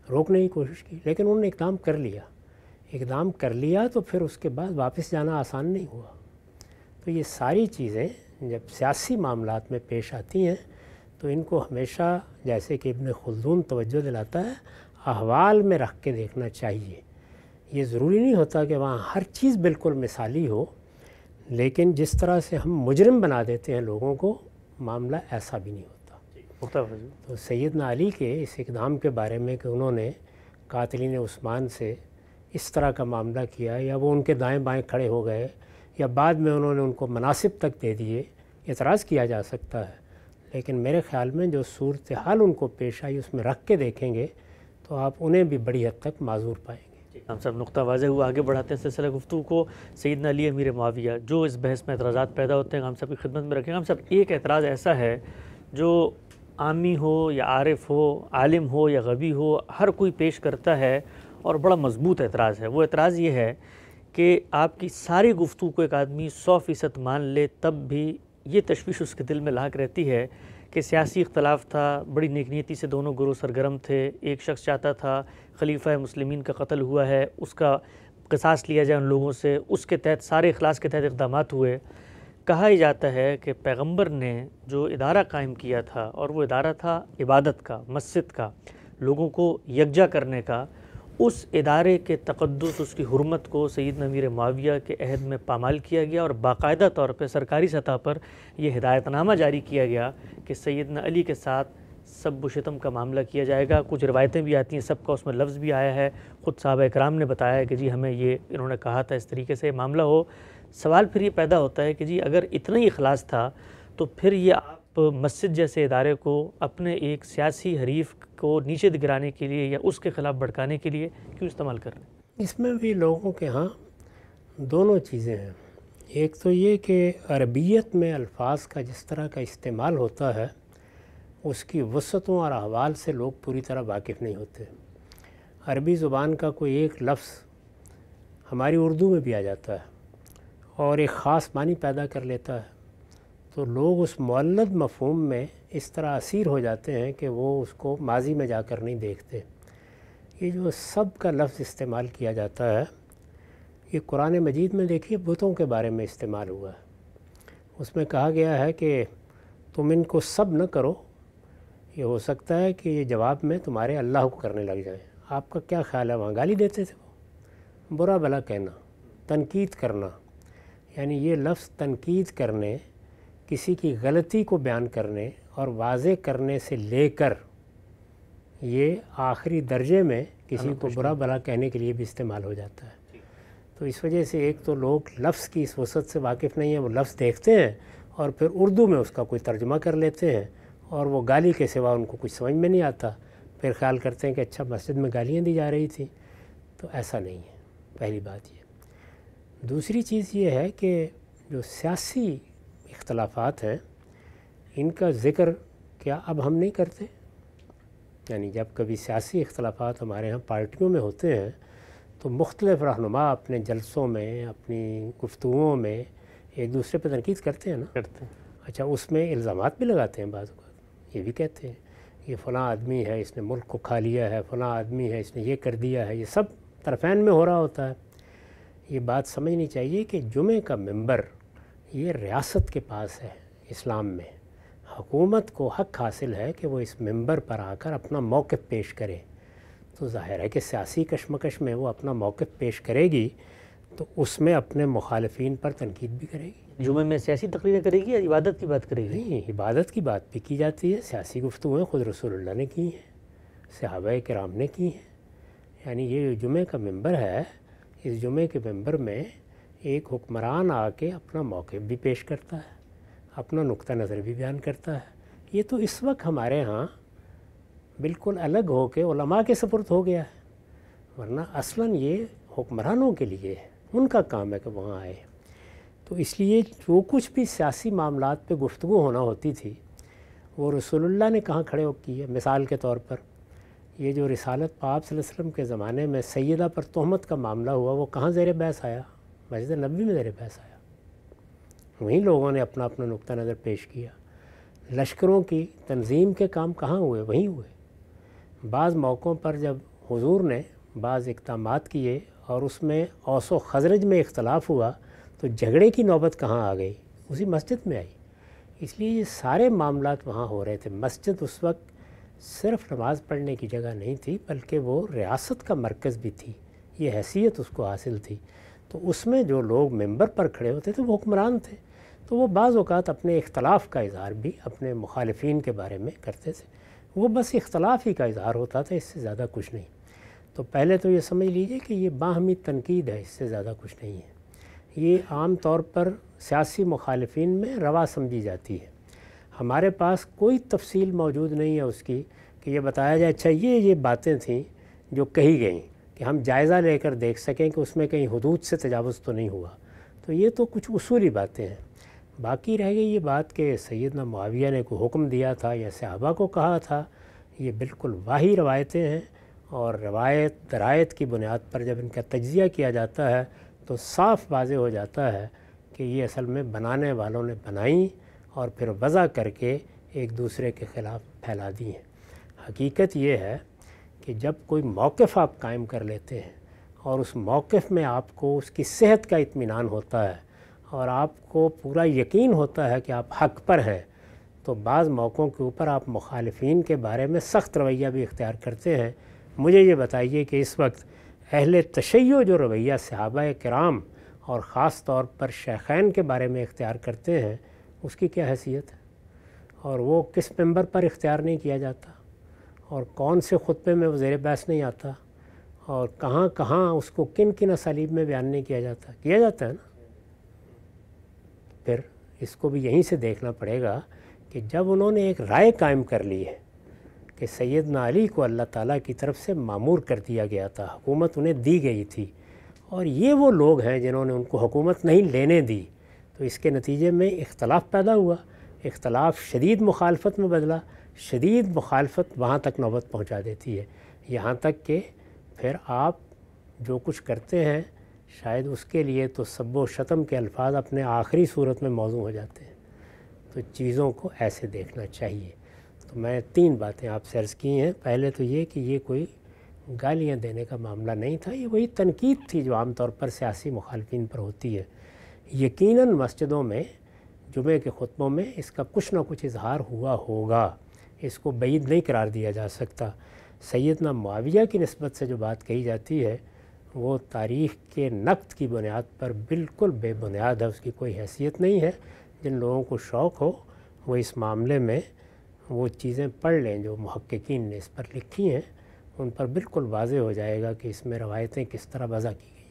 रोकने की कोशिश की, लेकिन उन्होंने इक़दाम कर लिया। इक़दाम कर लिया तो फिर उसके बाद वापस जाना आसान नहीं हुआ। तो ये सारी चीज़ें जब सियासी मामलात में पेश आती हैं तो इनको हमेशा जैसे कि इब्न खुल्दून तवज्जो दिलाता है, अहवाल में रख के देखना चाहिए। ये ज़रूरी नहीं होता कि वहाँ हर चीज़ बिल्कुल मिसाली हो, लेकिन जिस तरह से हम मुजरिम बना देते हैं लोगों को, मामला ऐसा भी नहीं होता। तो सैयदना अली के इस इक़दाम के बारे में कि उन्होंने कातिलीन उस्मान से इस तरह का मामला किया या वो उनके दाएं बाएं खड़े हो गए या बाद में उन्होंने उनको मनासिब तक दे दिए, एतराज़ किया जा सकता है, लेकिन मेरे ख़्याल में जो सूरत हाल उनको पेश आई उसमें रख के देखेंगे तो आप उन्हें भी बड़ी हद तक माजूर पाएंगे। हम सब नुकता वाज़े हुआ आगे बढ़ाते हैं सिलसिला गुफ्तगू को। सैयदना अली अमीर माविया जो इस बहस में एतराज़ात पैदा होते हैं हम सब की खिदमत में रखेंगे। हम सब एक एतराज़ ऐसा है जो आमी हो या आरिफ हो, आलिम हो या गबी हो, हर कोई पेश करता है और बड़ा मजबूत एतराज़ है। वो एतराज़ ये है कि आपकी सारी गुफ्तगू को एक आदमी 100% मान ले तब भी ये तशवीश उसके दिल में लाक रहती है कि सियासी इख्तलाफ था, बड़ी नेकनीति से दोनों गुरों सरगर्म थे। एक शख्स चाहता था खलीफा मुस्लिमीन का कत्ल हुआ है, उसका क़िसास लिया जाए उन लोगों से, उसके तहत सारे इखलास के तहत इक़दाम हुए। कहा ही जाता है कि पैगंबर ने जो इदारा कायम किया था, और वो इदारा था इबादत का, मस्जिद का, लोगों को यकजा करने का, उस इदारे के तक़द्दुस, उसकी हुर्मत को सैयदना अमीर माविया के अहद में पामाल किया गया। और बाकायदा तौर पर सरकारी सतह पर यह हिदायतनामा जारी किया गया कि सैयदना अली के साथ सब शितम का मामला किया जाएगा। कुछ रिवायतें भी आती हैं, सब का उसमें लफ्ज़ भी आया है। ख़ुद साहबा इकराम ने बताया है कि जी हमें ये इन्होंने कहा था, इस तरीके से मामला हो। सवाल फिर ये पैदा होता है कि जी अगर इतना ही इखलास था तो फिर ये आप मस्जिद जैसे इदारे को अपने एक सियासी हरीफ को नीचे गिराने के लिए या उसके ख़िलाफ़ भड़काने के लिए क्यों इस्तेमाल कर रहे हैं? इसमें भी लोगों के यहाँ दोनों चीज़ें हैं। एक तो ये कि अरबियत में अल्फाज का जिस तरह का इस्तेमाल होता है उसकी वसतों और अहवाल से लोग पूरी तरह वाकिफ़ नहीं होते। अरबी ज़ुबान का कोई एक लफ्ज़ हमारी उर्दू में भी आ जाता है और एक ख़ास मानी पैदा कर लेता है, तो लोग उस मुअल्लद मफ़हूम में इस तरह असीर हो जाते हैं कि वो उसको माजी में जाकर नहीं देखते। ये जो सब का लफ्ज़ इस्तेमाल किया जाता है, ये कुरान मजीद में देखिए बुतों के बारे में इस्तेमाल हुआ है। उसमें कहा गया है कि तुम इनको सब न करो, ये हो सकता है कि ये जवाब में तुम्हारे अल्लाह को करने लग जाए। आपका क्या ख्याल है? वहाँ गाली देते थे वो, बुरा भला कहना, तनकीद करना, यानी ये लफ्ज़ तनकीद करने, किसी की गलती को बयान करने और वाजे करने से लेकर ये आखिरी दर्जे में किसी को बुरा भला कहने के लिए भी इस्तेमाल हो जाता है। तो इस वजह से एक तो लोग लफ्ज़ की इस वसत से वाकिफ़ नहीं है, वो लफ्ज़ देखते हैं और फिर उर्दू में उसका कोई तर्जुमा कर लेते हैं और वो गाली के सिवा उनको कुछ समझ में नहीं आता। फिर ख्याल करते हैं कि अच्छा मस्जिद में गालियाँ दी जा रही थी, तो ऐसा नहीं है, पहली बात ये। दूसरी चीज़ ये है कि जो सियासी इख्तलाफात हैं इनका ज़िक्र क्या अब हम नहीं करते? यानी जब कभी सियासी इख्तलाफात हमारे यहाँ पार्टियों में होते हैं तो मुख्तलिफ़ रहनुमा अपने जलसों में, अपनी गुफ्तगुओं में एक दूसरे पर तनकीद करते हैं ना, करते हैं। अच्छा, उसमें इल्ज़ामात भी लगाते हैं, बात ये भी कहते हैं ये फ़लाँ आदमी है, इसने मुल्क को खा लिया है, फ़लाँ आदमी है, इसने ये कर दिया है। ये सब तरफ़ैन में हो रहा होता है। ये बात समझनी चाहिए कि जुमे का मेंबर ये रियासत के पास है। इस्लाम में हुकूमत को हक़ हासिल है कि वो इस मेंबर पर आकर अपना मौक़िफ़ पेश करे। तो ज़ाहिर है कि सियासी कशमकश में वो अपना मौक़िफ़ पेश करेगी, तो उसमें अपने मुखालफीन पर तनकीद भी करेगी। जुमे में सियासी तकरीरें करेगी या इबादत की बात करेगी? नहीं, इबादत की बात भी की जाती है। सियासी गुफ्तगूएं ख़ुद रसूलुल्लाह ने की हैं, सहाबाए किराम ने की हैं। यानी ये जुमे का मेंबर है, इस जुमे के मेंबर में एक हुक्मरान आके अपना मौक़िफ़ भी पेश करता है, अपना नुक्ता नज़र भी बयान करता है। ये तो इस वक्त हमारे यहाँ बिल्कुल अलग होकर उलमा के सपुर्द हो गया है, वरना असलन ये हुक्मरानों के लिए है, उनका काम है कि वहाँ आए। तो इसलिए जो कुछ भी सियासी मामलात पे गुफ्तगू होना होती थी वो रसूलुल्लाह ने कहाँ खड़े होकर की है। मिसाल के तौर पर ये जो रिसालत पाक सल्लल्लाहु अलैहि वसल्लम के ज़माने में सैयदा पर तोहमत का मामला हुआ, वो कहाँ ज़ेर बहस आया? मस्जिद नबी में ज़ेर बहस आया। वहीं लोगों ने अपना अपना नुक्ता नज़र पेश किया। लश्करों की तंजीम के काम कहाँ हुए? वहीं हुए। बाज़ मौक़ों पर जब हुजूर ने बाज़ इक़दामात किए और उसमें औस व खजरज में इख्तलाफ हुआ, तो झगड़े की नौबत कहाँ आ गई? उसी मस्जिद में आई। इसलिए ये सारे मामलात वहाँ हो रहे थे। मस्जिद उस वक्त सिर्फ नमाज़ पढ़ने की जगह नहीं थी, बल्कि वो रियासत का मरकज़ भी थी, ये हैसियत उसको हासिल थी। तो उसमें जो लोग मेंबर पर खड़े होते थे वो हुक्मरान थे, तो वो बाज़ औक़ात अपने इख्तलाफ का इज़हार भी अपने मुखालिफिन के बारे में करते थे। वो बस इख्तलाफ ही का इज़हार होता था, इससे ज़्यादा कुछ नहीं। तो पहले तो ये समझ लीजिए कि ये बाहमी तनकीद है, इससे ज़्यादा कुछ नहीं है। ये आम तौर पर सियासी मुखालिफिन में रवा समझी जाती है। हमारे पास कोई तफसील मौजूद नहीं है उसकी कि ये बताया जाए अच्छा ये बातें थीं जो कही गई, कि हम जायज़ा लेकर देख सकें कि उसमें कहीं हदूद से तजावुज़ तो नहीं हुआ। तो ये तो कुछ उसूली बातें हैं। बाकी रह गई ये बात कि सैयदना मुआविया ने कोई हुक्म दिया था या सहाबा को कहा था, ये बिल्कुल वाही रवायतें हैं। और रवायत दरायत की बुनियाद पर जब इनका तज्ज़िया किया जाता है तो साफ़ वाज़े हो जाता है कि ये असल में बनाने वालों ने बनाई और फिर वज़ा करके एक दूसरे के ख़िलाफ़ फैला दी हैं। हकीकत ये है कि जब कोई मौक़िफ़ आप कायम कर लेते हैं और उस मौक़िफ़ में आपको उसकी सेहत का इत्मीनान होता है और आपको पूरा यकीन होता है कि आप हक़ पर हैं, तो बाज़ मौक़ों के ऊपर आप मुखालिफीन के बारे में सख्त रवैया भी इख्तियार करते हैं। मुझे ये बताइए कि इस वक्त अहले तशय्यो जो रवैया सहाबाए किराम और ख़ास तौर पर शेखैन के बारे में इख्तियार करते हैं, उसकी क्या हैसियत है और वो किस मेंबर पर इख्तियार नहीं किया जाता और कौन से खुतबे में वज़ीर बहस नहीं आता और कहाँ कहाँ उसको किन किन असलीब में बयान नहीं किया जाता, किया जाता है ना। फिर इसको भी यहीं से देखना पड़ेगा कि जब उन्होंने एक राय कायम कर ली है कि सैयदना अली को अल्लाह ताला की तरफ से मामूर कर दिया गया था, हुकूमत उन्हें दी गई थी और ये वो लोग हैं जिन्होंने उनको हुकूमत नहीं लेने दी, तो इसके नतीजे में इख्तलाफ पैदा हुआ, इख्तलाफ शदीद मुखालफत में बदला, शदीद मुखालफत वहाँ तक नौबत पहुँचा देती है, यहाँ तक कि फिर आप जो कुछ करते हैं शायद उसके लिए तो सब्बो शतम के अल्फाज अपने आखिरी सूरत में मौजू हो जाते हैं। तो चीज़ों को ऐसे देखना चाहिए। तो मैं तीन बातें आपसे अर्ज़ की हैं। पहले तो ये कि ये कोई गालियाँ देने का मामला नहीं था, ये वही तनकीद थी जो आमतौर पर सियासी मुखालफिन पर होती है। यकीनन मस्जिदों में जुमे के खुतबों में इसका कुछ ना कुछ इजहार हुआ होगा, इसको बईद नहीं करार दिया जा सकता। सैयदना मुआविया की निस्बत से जो बात कही जाती है वो तारीख़ के नक़्द की बुनियाद पर बिल्कुल बेबुनियाद है, उसकी कोई हैसियत नहीं है। जिन लोगों को शौक़ हो वो इस मामले में वो चीज़ें पढ़ लें जो मुहक्किकीन ने इस पर लिखी हैं, उन पर बिल्कुल वाज़ेह हो जाएगा कि इसमें रवायतें किस तरह वज़ा की गई।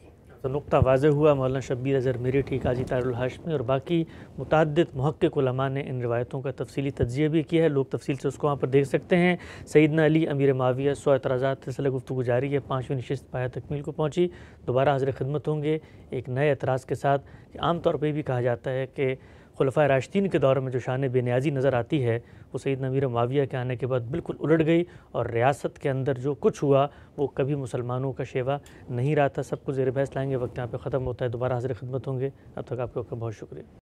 तो नुक्ता वाज़ेह हुआ। मौलाना शब्बीर अज़हर मेरठी, काजी तारुल हाशमी और बाकी मुतअद्दिद मुहक्किक उलमा ने इन रवायतों का तफसीली तज्ज़िया भी किया है, लोग तफसील से उसको वहाँ पर देख सकते हैं। सैयदना अली अमीर माविया सौ एतराज़ात सिलसिला गुफ्तगू जारी है, 5वीं नशिस्त पाया तकमील को पहुँची। दोबारा हाज़िर खिदमत होंगे एक नए एतराज़ के साथ। आमतौर पर भी कहा जाता है कि खुलफा राशिदीन के दौर में जो शान बेनियाजी नज़र आती है वो सैयदना अमीर मुआविया के आने के बाद बिल्कुल उलट गई और रियासत के अंदर जो कुछ हुआ वो कभी मुसलमानों का शेवा नहीं रहा था। सबको ज़ेर बहस लाएंगे, वक्त यहाँ पे ख़त्म होता है। दोबारा हाज़िर खिदमत होंगे, अब तक आपका बहुत शुक्रिया।